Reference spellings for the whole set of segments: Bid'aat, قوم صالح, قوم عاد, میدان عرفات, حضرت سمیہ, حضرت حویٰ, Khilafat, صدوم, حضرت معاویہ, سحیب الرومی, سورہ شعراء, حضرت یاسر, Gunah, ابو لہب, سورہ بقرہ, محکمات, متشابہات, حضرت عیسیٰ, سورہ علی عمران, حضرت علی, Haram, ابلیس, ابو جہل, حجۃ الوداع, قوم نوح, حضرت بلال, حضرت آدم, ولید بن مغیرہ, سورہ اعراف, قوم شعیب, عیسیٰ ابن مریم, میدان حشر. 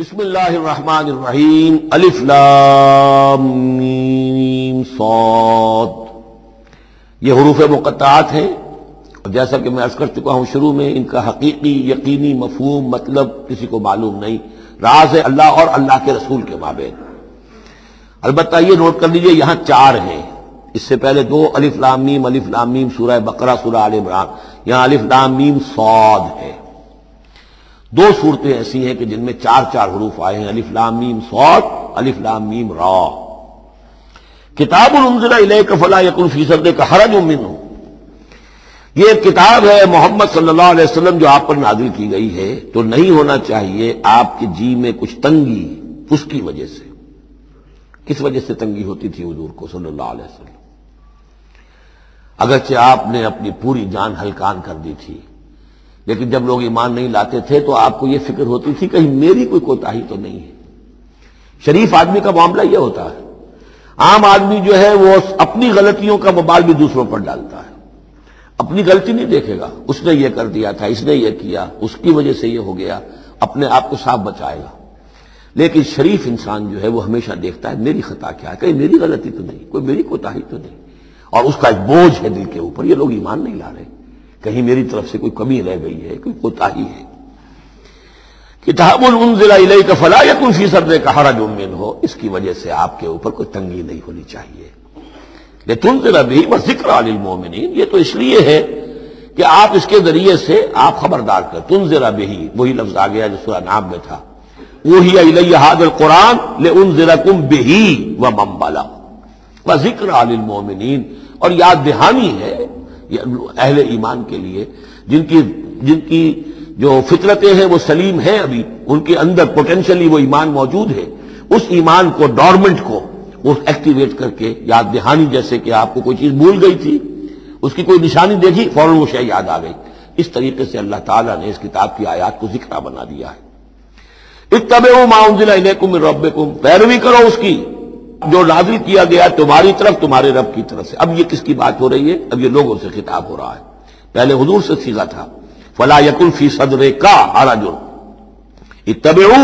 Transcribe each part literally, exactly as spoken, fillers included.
بسم اللہ الرحمن الرحیم الف لام میم صاد، یہ حروف مقطعات ہیں، اور جیسا کہ میں عرض کر چکا ہوں شروع میں، ان کا حقیقی یقینی مفہوم مطلب کسی کو معلوم نہیں، راز ہے اللہ اور اللہ کے رسول کے مابین۔ البتہ یہ نوٹ کر لیجئے یہاں چار ہیں، اس سے پہلے دو الف لام میم الف لام میم سورہ بقرہ سورہ علی عمران، یہاں الف لام میم صاد ہے۔ دو صورتیں ایسی ہیں کہ جن میں چار چار حروف آئے ہیں، الف لام میم صاد، الف لام میم را۔ کتاب انزل الیک فلا یکن فی صدرک حرج منہ، یہ ایک کتاب ہے محمد صلی اللہ علیہ وسلم جو آپ پر نازل کی گئی ہے، تو نہیں ہونا چاہیے آپ کے جی میں کچھ تنگی اس کی وجہ سے۔ کس وجہ سے تنگی ہوتی تھی حضور کو صلی اللہ علیہ وسلم؟ اگرچہ آپ نے اپنی پوری جان ہلکان کر دی تھی، لیکن جب لوگ ایمان نہیں لاتے تھے تو آپ کو یہ فکر ہوتی تھی کہیں میری کوئی کوتاہی تو نہیں ہے۔ شریف آدمی کا معاملہ یہ ہوتا ہے، عام آدمی جو ہے وہ اپنی غلطیوں کا وبال بھی دوسروں پر ڈالتا ہے، اپنی غلطی نہیں دیکھے گا، اس نے یہ کر دیا تھا، اس نے یہ کیا، اس کی وجہ سے یہ ہو گیا، اپنے آپ کو صاف بچائے گا۔ لیکن شریف انسان جو ہے وہ ہمیشہ دیکھتا ہے میری خطا کیا ہے، کہیں میری غلطی تو نہیں، کوئی میری کوتاہی تو نہیں، اور اس کا ایک بوجھ ہے دل کے اوپر، یہ لوگ ایمان نہیں لا رہے، کہیں میری طرف سے کوئی کمی رہ گئی ہے، کوئی کوتاہی ہے۔ کتاب انزل الیک فلا یکن فی صدرک حرج منہ، اس کی وجہ سے آپ کے اوپر کوئی تنگی نہیں ہونی چاہیے۔ لتنذر بہ وذکریٰ للمؤمنین، یہ تو اس لیے ہے کہ آپ اس کے ذریعے سے آپ خبردار کر، تنذر بہ وہی لفظ آ گیا جو سورہ نام میں تھا، وہی الی ھذا القرآن لانذرکم بہ ومن بلغ وذکریٰ للمؤمنین، اور یاد دہانی ہے اہل ایمان کے لیے جن کی جن کی جو فطرتیں ہیں وہ سلیم ہیں، ابھی ان کے اندر پوٹینشلی وہ ایمان موجود ہے، اس ایمان کو ڈورمنٹ کو وہ ایکٹیویٹ کر کے یاد دہانی، جیسے کہ آپ کو کوئی چیز بھول گئی تھی، اس کی کوئی نشانی دیکھی فوراً وہ شے یاد آ گئی، اس طریقے سے اللہ تعالیٰ نے اس کتاب کی آیات کو ذکرہ بنا دیا ہے۔ اتبعوا ما انزل الیکم من ربکم، پیروی کرو اس کی جو نازل کیا گیا تمہاری طرف تمہارے رب کی طرف سے۔ اب یہ کس کی بات ہو رہی ہے؟ اب یہ لوگوں سے خطاب ہو رہا ہے، پہلے حضور سے سیغا تھا، فلا یکن فی صدرک حرج، اتبعوا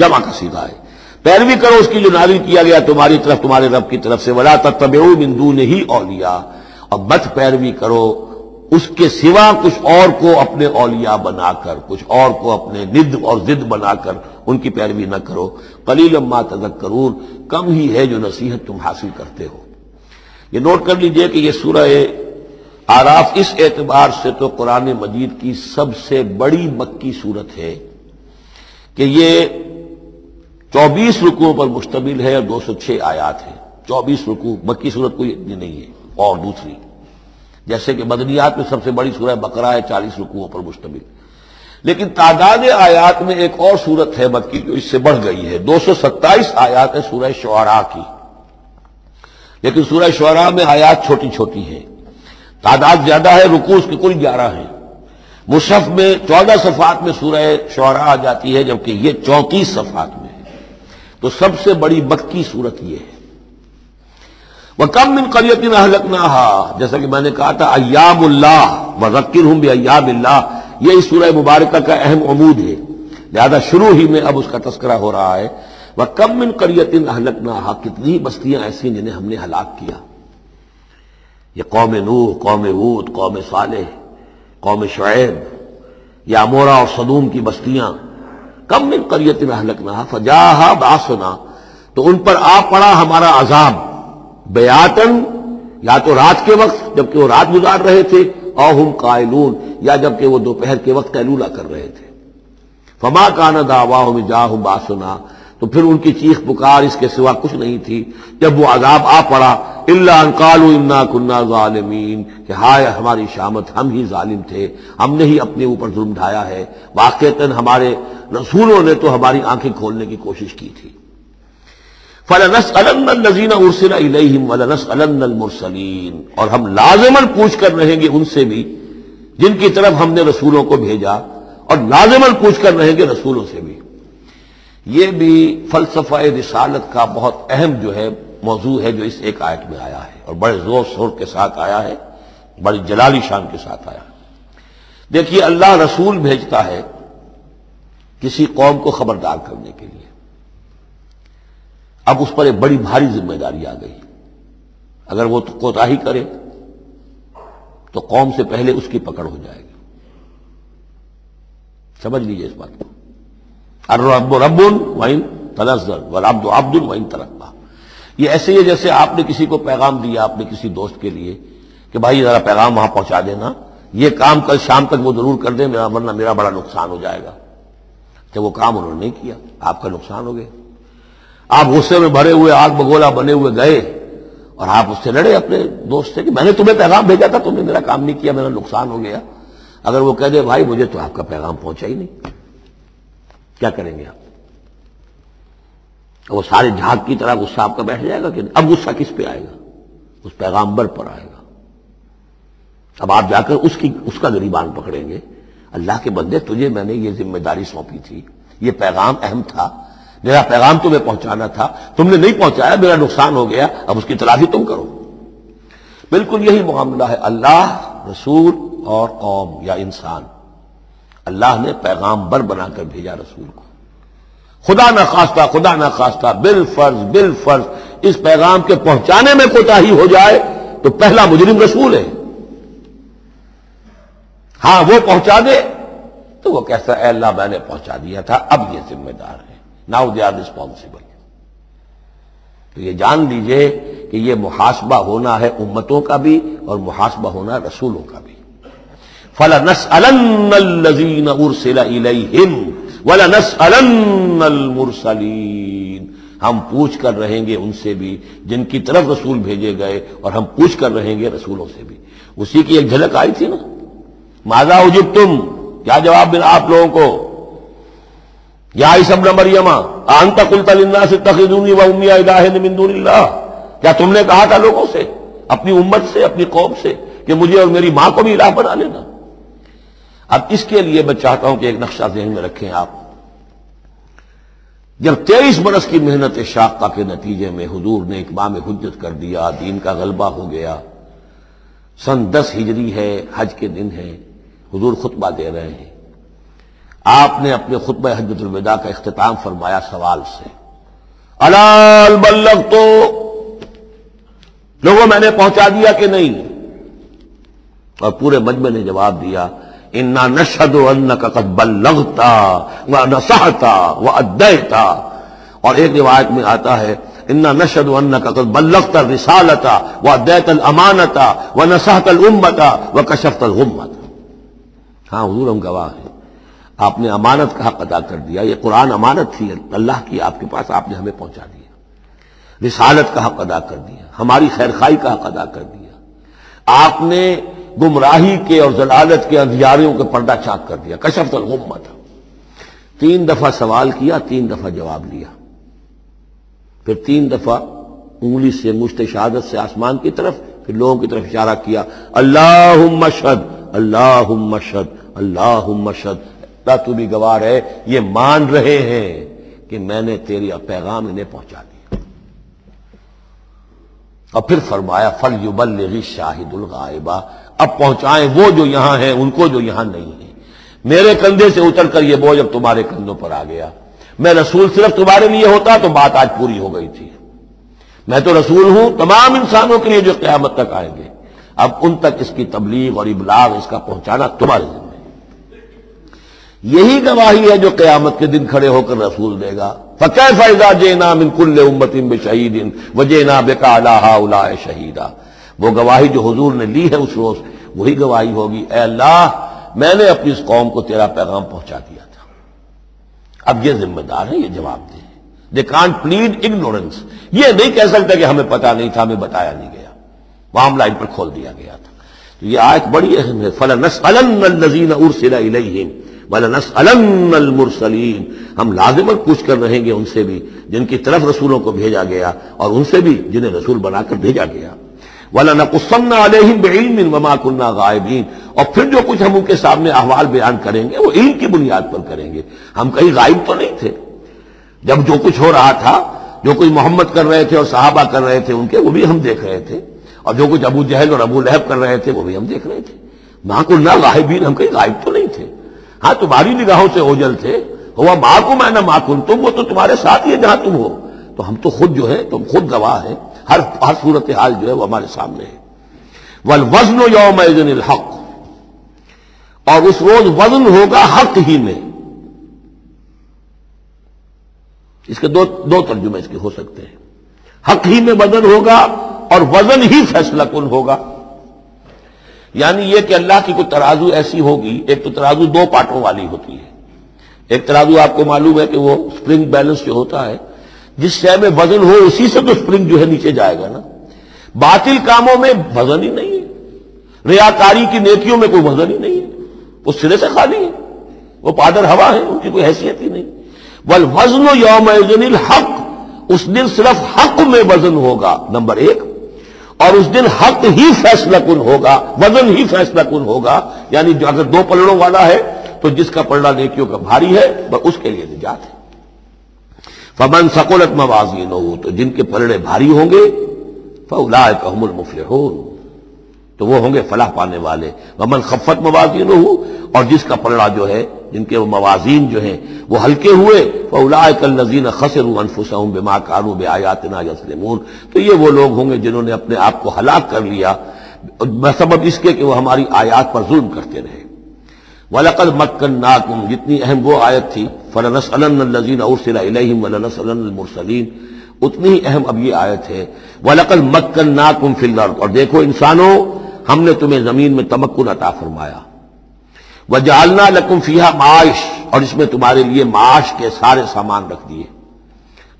جمع کا سیغا ہے، پیروی کرو اس کی جو نازل کیا گیا تمہاری طرف تمہارے رب کی طرف سے، ولا تتبعوا من دونہ اولیاء، اور مت پیروی کرو اس کے سوا کچھ اور کو اپنے اولیاء بنا کر، کچھ اور کو اپنے ند اور ضد بنا کر ان کی پیروی نہ کرو، قلیلا ما تذکرون، کم ہی ہے جو نصیحت تم حاصل کرتے ہو۔ یہ نوٹ کر لیجئے کہ یہ سورہ اعراف اس اعتبار سے تو قرآن مجید کی سب سے بڑی مکی سورت ہے کہ یہ چوبیس رکوعوں پر مشتمل ہے اور دو سو چھ آیات ہیں۔ چوبیس رکوع مکی سورت کوئی نہیں ہے، اور دوسری جیسے کہ مدنیات میں سب سے بڑی سورہ بقرہ ہے، چالیس رکوعوں پر مشتمل، لیکن تعداد آیات میں ایک اور سورت ہے مکی جو اس سے بڑھ گئی ہے، دو سو ستائیس آیات ہے سورہ شعراء کی، لیکن سورہ شعراء میں آیات چھوٹی چھوٹی ہیں، تعداد زیادہ ہے، رکوع اس کے کل گیارہ ہیں۔ مصحف میں چودہ صفحات میں سورہ شعراء آ جاتی ہے، جبکہ یہ چونتیس صفحات میں ہے، تو سب سے بڑی مکی سورت یہ ہے۔ وَكَم مِّن قَرْيَةٍ أَهْلَكْنَاهَا، جیسا کہ میں نے کہا تھا ایام اللہ، وَذَكِّرْهُمْ بِأَیَّامِ اللہ، یہ اس سورہ مبارکہ کا اہم عمود ہے، لہذا شروع ہی میں اب اس کا تذکرہ ہو رہا ہے۔ وَكَم مِّن قَرْيَةٍ أَهْلَكْنَاهَا، کتنی بستیاں ایسی جنہیں ہم نے ہلاک کیا، یہ قوم نوح، قوم عاد، قوم صالح، قوم شعیب، یا مورا اور صدوم کی بستیاں، کم مِّن قَرْيَةٍ أَهْلَكْنَاهَا فَجَاءَهَا بَأْسُنَا، تو ان پر آ پڑا ہمارا عذاب، بیاتن یا تو رات کے وقت جبکہ وہ رات گزار رہے تھے، اوہم قائلون، یا جبکہ وہ دوپہر کے وقت قیلولہ کر رہے تھے۔ فما کان دعواہم جاء باسنا، تو پھر ان کی چیخ پکار اس کے سوا کچھ نہیں تھی جب وہ عذاب آ پڑا، الا ان قالوا انا کنا ظالمین، کہ ہائے ہماری شامت، ہم ہی ظالم تھے، ہم نے ہی اپنے اوپر ظلم ڈھایا ہے، واقعتاً ہمارے رسولوں نے تو ہماری آنکھیں کھولنے کی کوشش کی تھی۔ فَلَنَسْأَلَنَّ الَّذِينَ أُرْسِلَ إِلَيْهِمْ وَلَنَسْأَلَنَّ الْمُرْسَلِينَ، اور ہم لازماً پوچھ کر رہیں گے ان سے بھی جن کی طرف ہم نے رسولوں کو بھیجا، اور لازماً پوچھ کر رہیں گے رسولوں سے بھی۔ یہ بھی فلسفہ رسالت کا بہت اہم جو ہے موضوع ہے جو اس ایک آیت میں آیا ہے، اور بڑے زور شور کے ساتھ آیا ہے، بڑی جلالی شان کے ساتھ آیا ہے۔ دیکھیے اللہ رسول بھیجتا ہے کسی قوم کو خبردار کرنے کے لیے. اب اس پر ایک بڑی بھاری ذمہ داری آ گئی. اگر وہ کوتاہی کرے تو قوم سے پہلے اس کی پکڑ ہو جائے گی. سمجھ لیجئے اس بات کو. الرب رب وإن تنزل والعبد عبد وإن ترقى. یہ ایسے ہی جیسے آپ نے کسی کو پیغام دیا آپ نے کسی دوست کے لیے کہ بھائی ذرا پیغام وہاں پہنچا دینا، یہ کام کل شام تک وہ ضرور کر دیں ورنہ میرا بڑا نقصان ہو جائے گا. کہ وہ کام انہوں نے نہیں کیا، آپ کا نقصان ہو گیا. آپ غصے میں بھرے ہوئے آگ بگولا بنے ہوئے گئے اور آپ اس سے لڑے اپنے دوست سے کہ میں نے تمہیں پیغام بھیجا تھا، تم نے میرا کام نہیں کیا، میرا نقصان ہو گیا. اگر وہ کہہ دے بھائی مجھے تو آپ کا پیغام پہنچا ہی نہیں، کیا کریں گے آپ؟ وہ سارے جھاگ کی طرح غصہ آپ کا بیٹھ جائے گا کہ اب غصہ کس پہ آئے گا؟ اس پیغامبر پر آئے گا. اب آپ جا کر اس کی اس کا گریبان پکڑیں گے. اللہ کے بندے، تجھے میں نے یہ ذمہ داری سونپی تھی، یہ پیغام اہم تھا، میرا پیغام تمہیں پہنچانا تھا، تم نے نہیں پہنچایا، میرا نقصان ہو گیا، اب اس کی تلافی تم کرو. بالکل یہی معاملہ ہے اللہ، رسول اور قوم یا انسان. اللہ نے پیغامبر بنا کر بھیجا رسول کو. خدا نخواستہ خدا نخواستہ بالفرض بالفرض اس پیغام کے پہنچانے میں کوتاہی ہو جائے تو پہلا مجرم رسول ہے. ہاں وہ پہنچا دے تو وہ کیسا اے اللہ میں نے پہنچا دیا تھا، اب یہ ذمہ دار ہے. Now they are responsible. تو یہ جان لیجئے کہ یہ محاسبہ ہونا ہے امتوں کا بھی اور محاسبہ ہونا رسولوں کا بھی. فَلَنَسْأَلَنَّ الَّذِينَ أُرْسِلَ إِلَيْهِمْ وَلَنَسْأَلَنَّ الْمُرْسَلِينَ. ہم پوچھ کر رہیں گے ان سے بھی جن کی طرف رسول بھیجے گئے، اور ہم پوچھ کر رہیں گے رسولوں سے بھی. اسی کی ایک جھلک آئی تھی نا، ماذا اجبتم، کیا جواب ملا آپ لوگوں کو؟ یا عیسی ابن مریم انت قلت للناس اتخذونی و امی الہین من دون اللہ، کیا تم نے کہا تھا لوگوں سے، اپنی امت سے، اپنی قوم سے کہ مجھے اور میری ماں کو بھی الہ بنا لینا؟ اب اس کے لیے میں چاہتا ہوں کہ ایک نقشہ ذہن میں رکھیں آپ. جب تیئیس برس کی محنت شاقہ کے نتیجے میں حضور نے اتمام حجت کر دیا، دین کا غلبہ ہو گیا، سن دس ہجری ہے، حج کے دن ہے، حضور خطبہ دے رہے ہیں. آپ نے اپنے خطبہ حجۃ الوداع کا اختتام فرمایا سوال سے، الال بلغت، تو لوگوں میں نے پہنچا دیا کہ نہیں؟ اور پورے مجمع نے جواب دیا، انا نشہد انک قد بلغتا و نصحتا و ادیتا. اور ایک روایت میں آتا ہے، انا نشہد انک قد بلغت الرسالۃ و ادیت الامانۃ و نصحت الامۃ و کشفت الغمۃ. ہاں حضور ہم گواہ ہیں، آپ نے امانت کا حق ادا کر دیا، یہ قرآن امانت تھی اللہ کی، آپ کے پاس آپ نے ہمیں پہنچا دیا. رسالت کا حق ادا کر دیا، ہماری خیرخواہی کا حق ادا کر دیا. آپ نے گمراہی کے اور ضلالت کے اندھیاروں کے پردہ چاک کر دیا، کشفت الغمۃ. تین دفعہ سوال کیا، تین دفعہ جواب لیا، پھر تین دفعہ انگلی سے مشت شہادت سے آسمان کی طرف، پھر لوگوں کی طرف اشارہ کیا، اللہم اشہد اللہم اشہد اللہم اشہد، تو بھی گواہ ہے، یہ مان رہے ہیں کہ میں نے تیری پیغام انہیں پہنچا دیا. اور پھر فرمایا، فَلْيُبَلِّغِ الشَّاهِدُ الْغَائِبَ، اب پہنچائیں وہ جو یہاں ہیں ان کو جو یہاں نہیں ہیں. میرے کندھے سے اتر کر یہ بوجھ اب تمہارے کندھوں پر آ گیا. میں رسول صرف تمہارے لیے ہوتا تو بات آج پوری ہو گئی تھی. میں تو رسول ہوں تمام انسانوں کے لیے جو قیامت تک آئیں گے. اب ان تک اس کی تبلیغ اور ابلاغ، اس کا پہنچانا تمہارے لیے. یہی گواہی ہے جو قیامت کے دن کھڑے ہو کر رسول دے گا. فَكَيْفَ إِذَا جِئْنَا مِنْ كُلِّ أُمَّةٍ بِشَهِيدٍ وَجِئْنَا بِكَ عَلَى هَؤُلَاءِ شَهِيدًا. وہ گواہی جو حضور نے لی ہے اس روز، وہی گواہی ہوگی، اے اللہ میں نے اپنی اس قوم کو تیرا پیغام پہنچا دیا تھا، اب یہ ذمہ دار ہیں، یہ جواب دیں. They can't plead ignorance. یہ نہیں کہہ سکتا کہ ہمیں پتہ نہیں تھا، ہمیں بتایا نہیں گیا، معاملہ ان پر کھول دیا گیا تھا. تو یہ آیت بڑی اہم ہے، فَلَنَسْأَلَنَّ الَّذِينَ أُرْسِلَ إِلَيْهِمْ وَلَنَسْأَلَنَّ الْمُرْسَلِينَ. ہم لازماً پوچھ کر رہیں گے ان سے بھی جن کی طرف رسولوں کو بھیجا گیا، اور ان سے بھی جنہیں رسول بنا کر بھیجا گیا. وَلَنَقُصَّنَّ عَلَيْهِمْ بِعِلْمٍ وَمَا كُنَّا غَائِبِينَ. اور پھر جو کچھ ہم ان کے سامنے احوال بیان کریں گے وہ علم کی بنیاد پر کریں گے، ہم کہیں غائب تو نہیں تھے. جب جو کچھ ہو رہا تھا، جو کچھ محمد کر رہے تھے اور صحابہ کر رہے تھے ان کے، وہ بھی ہم دیکھ رہے تھے، اور جو کچھ ابو جہل اور ابو لہب کر رہے تھے وہ بھی ہم دیکھ رہے تھے. مَا كُنَّا غَائِبِينَ، ہم کہیں غائب تو نہیں تھے. ہاں تمہاری نگاہوں سے اوجھل تھے، ہوا معکم انا معکم، تم وہ تو تمہارے ساتھ ہی جہاں تم ہو. تو ہم تو خود جو ہے تم خود گواہ ہے، ہر ہر صورتحال جو ہے وہ ہمارے سامنے ہے. والوزن یومئذ الحق، اور اس روز وزن ہوگا حق ہی میں. اس کے دو دو ترجمے اس کے ہو سکتے ہیں، حق ہی میں وزن ہوگا اور وزن ہی فیصلہ کن ہوگا. یعنی یہ کہ اللہ کی کوئی ترازو ایسی ہوگی، ایک تو ترازو دو پارٹوں والی ہوتی ہے، ایک ترازو آپ کو معلوم ہے کہ وہ سپرنگ بیلنس جو ہوتا ہے، جس شے میں وزن ہو اسی سے تو سپرنگ جو ہے نیچے جائے گا نا. باطل کاموں میں وزن ہی نہیں ہے، ریاکاری کی نیکیوں میں کوئی وزن ہی نہیں ہے، وہ سرے سے خالی ہے، وہ پادر ہوا ہے، ان کی کوئی حیثیت ہی نہیں. والوزن یومئذ الحق، اس دن صرف حق میں وزن ہوگا نمبر ایک، اور اس دن حق ہی فیصلہ کن ہوگا، وزن ہی فیصلہ کن ہوگا. یعنی جو اگر دو پلڑوں والا ہے تو جس کا پلڑا نیکیوں کا بھاری ہے اس کے لیے نجات ہے. فمن ثقلت موازینہ، تو جن کے پلڑے بھاری ہوں گے فاولئک هم المفلحون، تو وہ ہوں گے فلاح پانے والے. ومن خفت موازینہ، اور جس کا پلڑا جو ہے، جن کے وہ موازین جو ہیں وہ ہلکے ہوئے، فاولئک الذین خسروا انفسهم بما کانوا بآیاتنا یظلمون، تو یہ وہ لوگ ہوں گے جنہوں نے اپنے آپ کو ہلاک کر لیا بسبب اس کے کہ وہ ہماری آیات پر ظلم کرتے رہے. وَلَقَدْ مَكَّنَّاكُمْ، جتنی اہم وہ آیت تھی، فَلَنَسْأَلَنَّ الَّذِينَ أُرْسِلَ إِلَيْهِمْ وَلَنَسْأَلَنَّ الْمُرْسَلِينَ، اتنی ہی اہم اب یہ آیت ہے. وَلَقَدْ مَكَّنَّاكُمْ فِي الْأَرْضِ، اور دیکھو انسانوں ہم نے تمہیں زمین میں تمکن عطا فرمایا. وَجَعَلْنَا لَكُمْ فِيهَا مَعَائِشَ، اور اس میں تمہارے لیے معاش کے سارے سامان رکھ دیے،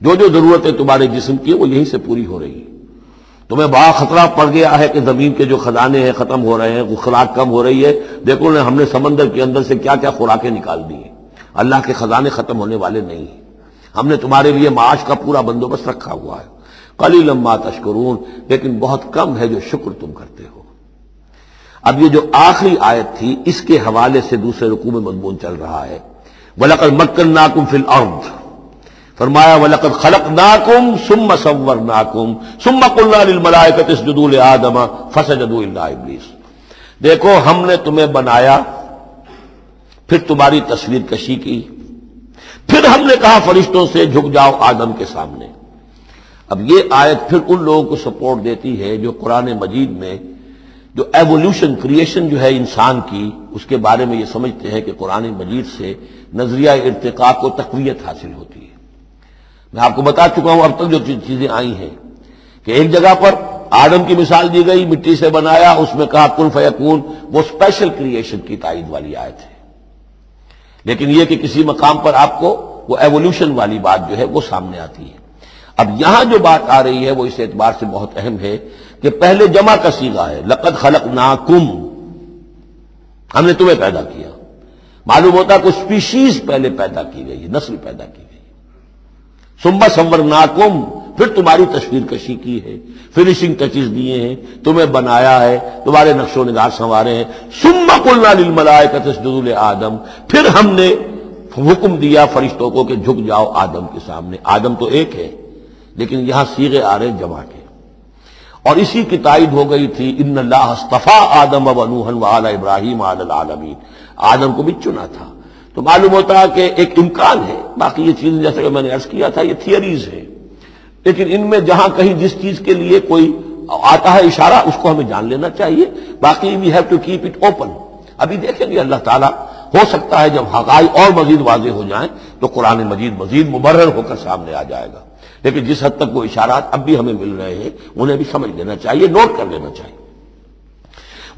جو جو ضرورتیں تمہارے جسم کی وہ یہیں سے پوری ہو رہی ہیں. تمہیں بڑا خطرہ پڑ گیا ہے کہ زمین کے جو خزانے ہیں ختم ہو رہے ہیں، خوراک کم ہو رہی ہے، دیکھو ہم نے سمندر کے اندر سے کیا کیا خوراکیں نکال دی ہیں. اللہ کے خزانے ختم ہونے والے نہیں ہیں، ہم نے تمہارے لیے معاش کا پورا بندوبست رکھا ہوا ہے. قلیلا ما تشکرون، لیکن بہت کم ہے جو شکر تم کرتے ہو. اب یہ جو آخری آیت تھی اس کے حوالے سے دوسرے رکوع میں مضمون چل رہا ہے. وَلَقَدْ مَكَّنَّاكُمْ فِي الْأَرْضِ، فرمایا وَلَقَدْ خَلَقْنَاكُمْ ثُمَّ صَوَّرْنَاكُمْ ثُمَّ قُلْنَا لِلْمَلَائِكَةِ اسْجُدُوا لِآدَمَ فَسَجَدُوا إِلَّا إِبْلِيسَ، دیکھو ہم نے تمہیں بنایا، پھر تمہاری تصویر کشی کی، پھر ہم نے کہا فرشتوں سے جھک جاؤ آدم کے سامنے. اب یہ آیت پھر ان لوگوں کو سپورٹ دیتی ہے جو قرآن مجید میں جو ایولیوشن کریشن جو ہے انسان کی، اس کے بارے میں یہ سمجھتے ہیں کہ قرآن مجید سے نظریہ ارتقاء کو تقویت حاصل ہوتی ہے. میں آپ کو بتا چکا ہوں اب تک جو چیزیں آئی ہیں کہ ایک جگہ پر آدم کی مثال دی گئی، مٹی سے بنایا، اس میں کہا کن فیکون، وہ اسپیشل کریشن کی تائید والی آیت ہے. لیکن یہ کہ کسی مقام پر آپ کو وہ ایولیوشن والی بات جو ہے وہ سامنے آتی ہے. اب یہاں جو بات آ رہی ہے وہ اس اعتبار سے بہت اہم ہے کہ پہلے جمع کا صیغہ ہے، لقد خلقناکم، ہم نے تمہیں پیدا کیا. معلوم ہوتا ہے کہ اسپیشیز پہلے پیدا کی گئی ہے، نسل پیدا کی گئی. ثم صورناکم، پھر تمہاری تصویر کشی کی ہے، فنیشنگ ٹچز دیے ہیں، تمہیں بنایا ہے، تمہارے نقش و نگار سنوارے ہیں. ثم قلنا للملائکۃ اسجدوا لآدم، پھر ہم نے حکم دیا فرشتوں کو کہ جھک جاؤ آدم کے سامنے. آدم تو ایک ہے لیکن یہاں صیغے آ رہے جمع کے، اور اسی کی تائید ہو گئی تھی ان اللہ اصطفیٰ آدم و نوحا وآل ابراہیم علی العالمین، آدم کو بھی چنا تھا. تو معلوم ہوتا ہے کہ ایک امکان ہے. باقی یہ چیز جیسے کہ میں نے عرض کیا تھا یہ تھیوریز ہیں، لیکن ان میں جہاں کہیں جس چیز کے لیے کوئی آتا ہے اشارہ اس کو ہمیں جان لینا چاہیے. باقی we have to keep it open. ابھی دیکھیں گے اللہ تعالیٰ، ہو سکتا ہے جب حقائق اور مزید واضح ہو جائیں تو قرآن مجید مزید مبرر ہو کر سامنے آ جائے گا. لیکن جس حد تک وہ اشارات اب بھی ہمیں مل رہے ہیں انہیں بھی سمجھ لینا چاہیے، نوٹ کر لینا چاہیے.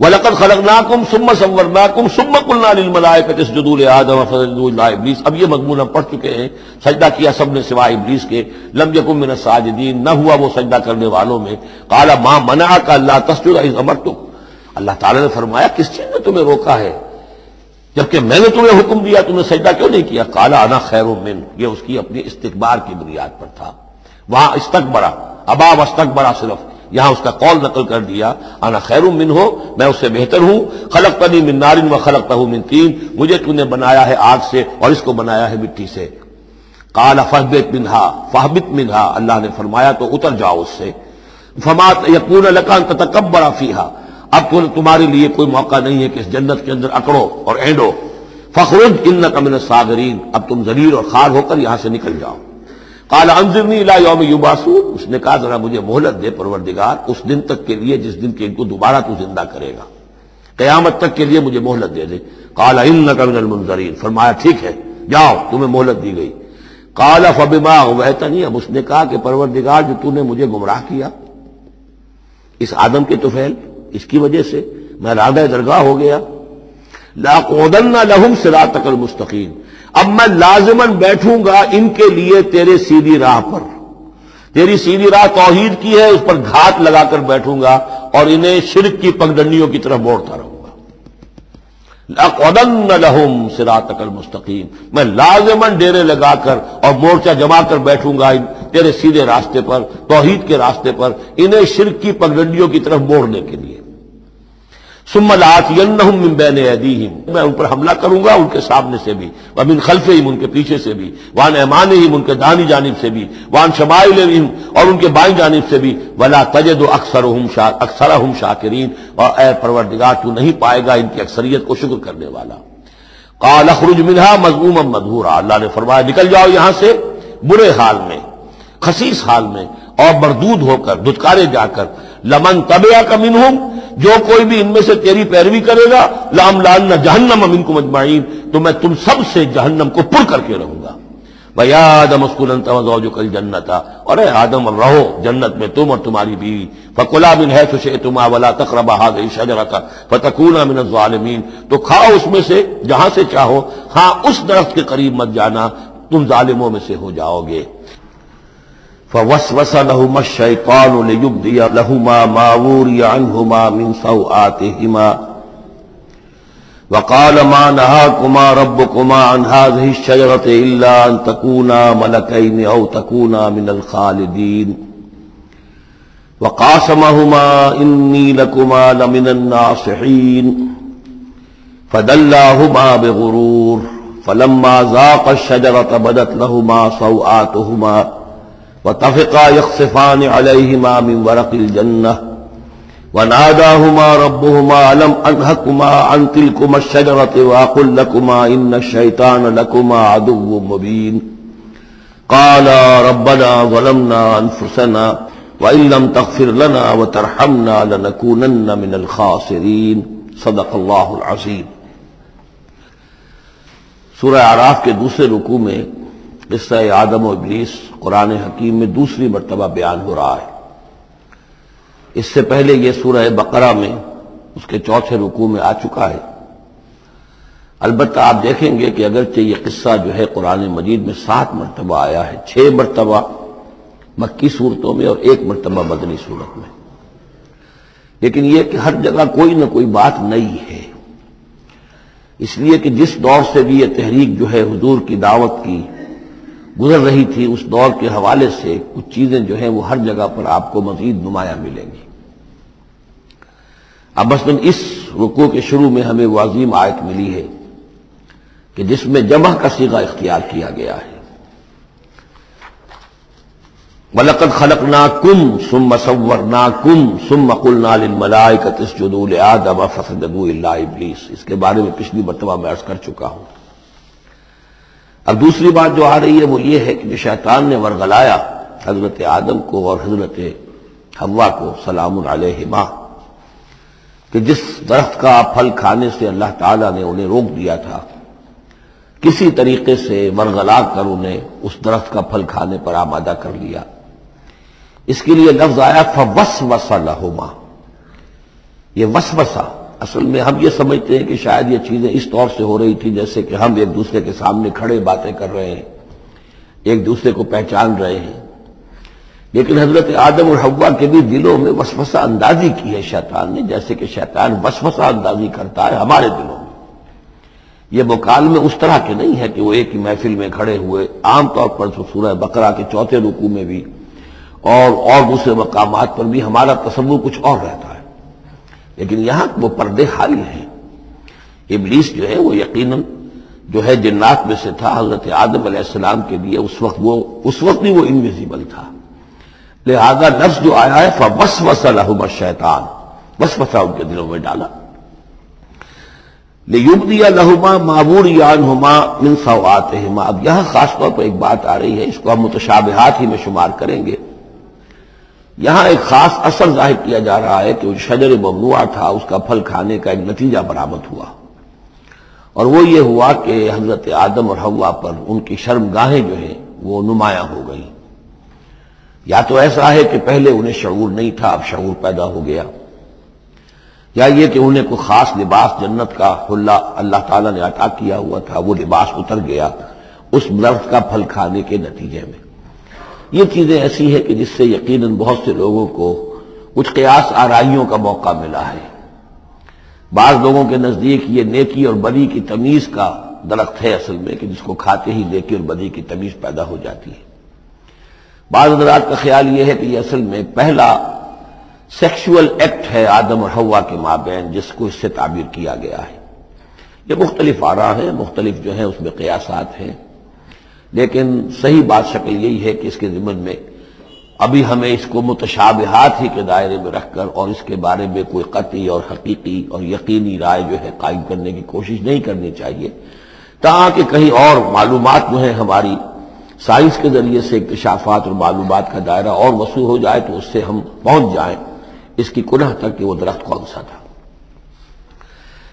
وَلَقَدْ خَلَقْنَاكُمْ ثُمَّ صَوَّرْنَاكُمْ ثُمَّ قُلْنَا لِلْمَلَائِكَةِ اسْجُدُوا لِآدَمَ فَسَجَدُوا إِلَّا إِبْلِيسَ. اب یہ مضمون ہم پڑھ چکے ہیں، سجدہ کیا سب نے سوائے ابلیس کے، لَمْ يَكُن مِّنَ السَّاجِدِينَ، نہ ہوا وہ سجدہ کرنے والوں میں. قَالَ مَا مَنَعَكَ أَلَّا تَسْجُدَ إِذْ أَمَرْتُكَ، اللہ تعالیٰ نے فرمایا کس چیز نے تمہیں روکا ہے جبکہ میں نے تمہیں حکم دیا، تم نے سجدہ کیوں نہیں کیا. قَالَ أَنَا خَيْرٌ مِّنْهُ، یہ اس کی اپنے استکبار کی بنیاد پر تھا. وہاں استکبرا، ابا واستکبرا، صرف یہاں اس کا قول نقل کر دیا. انا خیر منہ، میں اس سے بہتر ہوں. خلقتنی من نار وخلقتہ من طین، مجھے تو نے بنایا ہے آگ سے اور اس کو بنایا ہے مٹی سے. قال فاہبط منہا، فاہبط منہا، اللہ نے فرمایا تو اتر جاؤ اس سے. فما یکون لک ان تتکبر فیہا، اب تمہارے لیے کوئی موقع نہیں ہے کہ اس جنت کے اندر اکڑو اور اینڈو. فخرج انک من الصاغرین، اب تم ذلیل اور خوار ہو کر یہاں سے نکل جاؤ۔ قال انظرنی الی یوم یبعثون، اس نے کہا ذرا مجھے مہلت دے پروردگار اس دن تک کے لیے جس دن کے ان کو دوبارہ تو زندہ کرے گا، قیامت تک کے لیے مجھے مہلت دے دے۔ قال انک من المنظرین، فرمایا ٹھیک ہے جاؤ تمہیں مہلت دی گئی۔ قال فبما اغویتنی، اب اس نے کہا کہ پروردگار جو تو نے مجھے گمراہ کیا اس آدم کے طفیل، اس کی وجہ سے میں راندہ درگاہ ہو گیا۔ لأقعدن لهم صراطک المستقیم، اب میں لازماً بیٹھوں گا ان کے لیے تیرے سیدھی راہ پر، تیری سیدھی راہ توحید کی ہے اس پر گھات لگا کر بیٹھوں گا اور انہیں شرک کی پگڈنڈیوں کی طرف موڑتا رہوں گا۔ لَأَقْعُدَنَّ لَهُمْ صِرَاطَكَ الْمُسْتَقِيمَ، میں لازماً ڈیرے لگا کر اور مورچہ جما کر بیٹھوں گا تیرے سیدھے راستے پر، توحید کے راستے پر، انہیں شرک کی پگڈنڈیوں کی طرف موڑنے کے لیے۔ ثُمَّ لَآتِيَنَّهُمْ مِنْ بَيْنِ أَيْدِيهِمْ، میں ان پر حملہ کروں گا ان کے سامنے سے بھی، وَمِنْ خَلْفِهِمْ، ان کے پیچھے سے بھی، وَعَنْ أَيْمَانِهِمْ، ان کے دانی جانب سے بھی، وَعَنْ شَمَائِلِهِمْ، اور ان کے بائیں جانب سے بھی۔ وَلَا تَجِدُ أَكْثَرَهُمْ أَكْثَرَهُمْ شَاكِرِينَ، اور اے پروردگار تو نہیں پائے گا ان کی اکثریت کو شکر کرنے والا۔ قَالَ اخْرُجْ مِنْهَا مَذْمُومًا مَدْحُورًا، اللہ نے فرمایا نکل جاؤ یہاں سے برے حال میں، خسیس حال میں، اور مردود ہو کر دھتکارے جا کر۔ لَمَنْ تَبِعَكَ مِنْهُمْ، جو کوئی بھی ان میں سے تیری پیروی کرے گا، لام لان جہنم منکم اجمعین، تو میں تم سب سے جہنم کو پر کر کے رہوں گا۔ بھیا آدم اسکن انت وزوجک الجنۃ، اور اے آدم رہو جنت میں تم اور تمہاری بیوی۔ فکلا من حیث شئتما ولا تقربا هذه الشجرة فتکونا من الظالمین، تو کھاؤ اس میں سے جہاں سے چاہو، ہاں اس درخت کے قریب مت جانا تم ظالموں میں سے ہو جاؤ گے۔ فوسوس لهما الشيطان ليبدي لهما ما وري عنهما من سوآتهما وقال ما نهاكما ربكما عن هذه الشجرة إلا أن تكونا ملكين أو تكونا من الخالدين وقاسمهما إني لكما لمن الناصحين فدلاهما بغرور فلما ذاق الشجرة بدت لهما سوآتهما وَطَفِقَا يَخْصِفَانِ عَلَيْهِمَا مِنْ وَرَقِ الْجَنَّةِ وَنَادَاهُمَا رَبُّهُمَا أَلَمْ أَنْهَكُمَا عَنْ تِلْكُمَا الشَّجَرَةِ وَأَقُلْ لَكُمَا إِنَّ الشَّيْطَانَ لَكُمَا عَدُوٌّ مُبِينٌ قَالَا رَبَّنَا ظَلَمْنَا أَنفُسَنَا وَإِنْ لَمْ تَغْفِرْ لَنَا وَتَرْحَمْنَا لَنَكُونَنَّ مِنَ الْخَاسِرِينَ صدق اللہ العظیم۔ سورہ اعراف کے دوسرے رکوع میں قصہ آدم و ابلیس قرآن حکیم میں دوسری مرتبہ بیان ہو رہا ہے۔ اس سے پہلے یہ سورہ بقرہ میں اس کے چوتھے رکوع میں آ چکا ہے۔ البتہ آپ دیکھیں گے کہ اگرچہ یہ قصہ جو ہے قرآن مجید میں سات مرتبہ آیا ہے، چھ مرتبہ مکی صورتوں میں اور ایک مرتبہ مدنی صورت میں، لیکن یہ کہ ہر جگہ کوئی نہ کوئی بات نئی ہے، اس لیے کہ جس دور سے بھی یہ تحریک جو ہے حضور کی دعوت کی گزر رہی تھی اس دور کے حوالے سے کچھ چیزیں جو ہیں وہ ہر جگہ پر آپ کو مزید نمایاں ملیں گی۔ اب مثلاً اس رکوع کے شروع میں ہمیں وہ عظیم آیت ملی ہے کہ جس میں جمع کا صیغہ اختیار کیا گیا ہے، وَلَقَدْ خَلَقْنَاكُمْ ثُمَّ صَوَّرْنَاكُمْ ثُمَّ قُلْنَا لِلْمَلَائِكَةِ اسْجُدُوا لِآدَمَ فَسَجَدُوا إِلَّا إِبْلِيسَ، اس کے بارے میں پچھلی مرتبہ میں عرض کر چکا ہوں۔ اب دوسری بات جو آ رہی ہے وہ یہ ہے کہ جو شیطان نے ورغلایا حضرت آدم کو اور حضرت حویٰ کو سلام علیہما، کہ جس درخت کا پھل کھانے سے اللہ تعالیٰ نے انہیں روک دیا تھا، کسی طریقے سے ورغلا کر انہیں اس درخت کا پھل کھانے پر آمادہ کر لیا۔ اس کے لیے لفظ آیا فوسوس لهما، یہ وسوسہ اصل میں ہم یہ سمجھتے ہیں کہ شاید یہ چیزیں اس طور سے ہو رہی تھی جیسے کہ ہم ایک دوسرے کے سامنے کھڑے باتیں کر رہے ہیں، ایک دوسرے کو پہچان رہے ہیں، لیکن حضرت آدم اور حوا کے بھی دلوں میں وسوسہ اندازی کی ہے شیطان نے، جیسے کہ شیطان وسوسہ اندازی کرتا ہے ہمارے دلوں میں۔ یہ مکالمے اس طرح کے نہیں ہے کہ وہ ایک ہی محفل میں کھڑے ہوئے، عام طور پر سورہ بقرہ کے چوتھے رکوع میں بھی اور اور دوسرے مقامات پر بھی ہمارا تصور کچھ اور رہتا ہے، لیکن یہاں وہ پردے حائل ہیں۔ ابلیس جو ہے وہ یقیناً جو ہے جنات میں سے تھا، حضرت آدم علیہ السلام کے لیے اس وقت وہ اس وقت بھی وہ انویزیبل تھا، لہذا لفظ جو آیا ہے فوسوس لهما الشیطان، وسوسہ ان کے دلوں میں ڈالا۔ لیبدی لہما معبوریانہما من سوآتہما. اب یہاں خاص طور پر ایک بات آ رہی ہے، اس کو ہم متشابہات ہی میں شمار کریں گے. یہاں ایک خاص اثر ظاہر کیا جا رہا ہے کہ وہ شجر ممنوعہ تھا، اس کا پھل کھانے کا ایک نتیجہ برآمد ہوا، اور وہ یہ ہوا کہ حضرت آدم اور حوا پر ان کی شرمگاہیں جو ہیں وہ نمایاں ہو گئیں. یا تو ایسا ہے کہ پہلے انہیں شعور نہیں تھا، اب شعور پیدا ہو گیا، یا یہ کہ انہیں کوئی خاص لباس جنت کا حلہ اللہ تعالیٰ نے عطا کیا ہوا تھا، وہ لباس اتر گیا اس درخت کا پھل کھانے کے نتیجے میں. یہ چیزیں ایسی ہیں کہ جس سے یقیناً بہت سے لوگوں کو کچھ قیاس آرائیوں کا موقع ملا ہے. بعض لوگوں کے نزدیک یہ نیکی اور بدی کی تمیز کا درخت ہے اصل میں، کہ جس کو کھاتے ہی نیکی اور بدی کی تمیز پیدا ہو جاتی ہے. بعض حضرات کا خیال یہ ہے کہ یہ اصل میں پہلا سیکشول ایکٹ ہے آدم اور حوا کے مابین، جس کو اس سے تعبیر کیا گیا ہے. یہ مختلف آراء ہیں، مختلف جو ہیں اس میں قیاسات ہیں، لیکن صحیح بات شکل یہی ہے کہ اس کے ضمن میں ابھی ہمیں اس کو متشابہات ہی کے دائرے میں رکھ کر اور اس کے بارے میں کوئی قطعی اور حقیقی اور یقینی رائے جو ہے قائم کرنے کی کوشش نہیں کرنی چاہیے، تاکہ کہیں اور معلومات جو ہیں ہماری سائنس کے ذریعے سے اکتشافات اور معلومات کا دائرہ اور وسیع ہو جائے تو اس سے ہم پہنچ جائیں اس کی کنہ تک کہ وہ درخت کون سا تھا.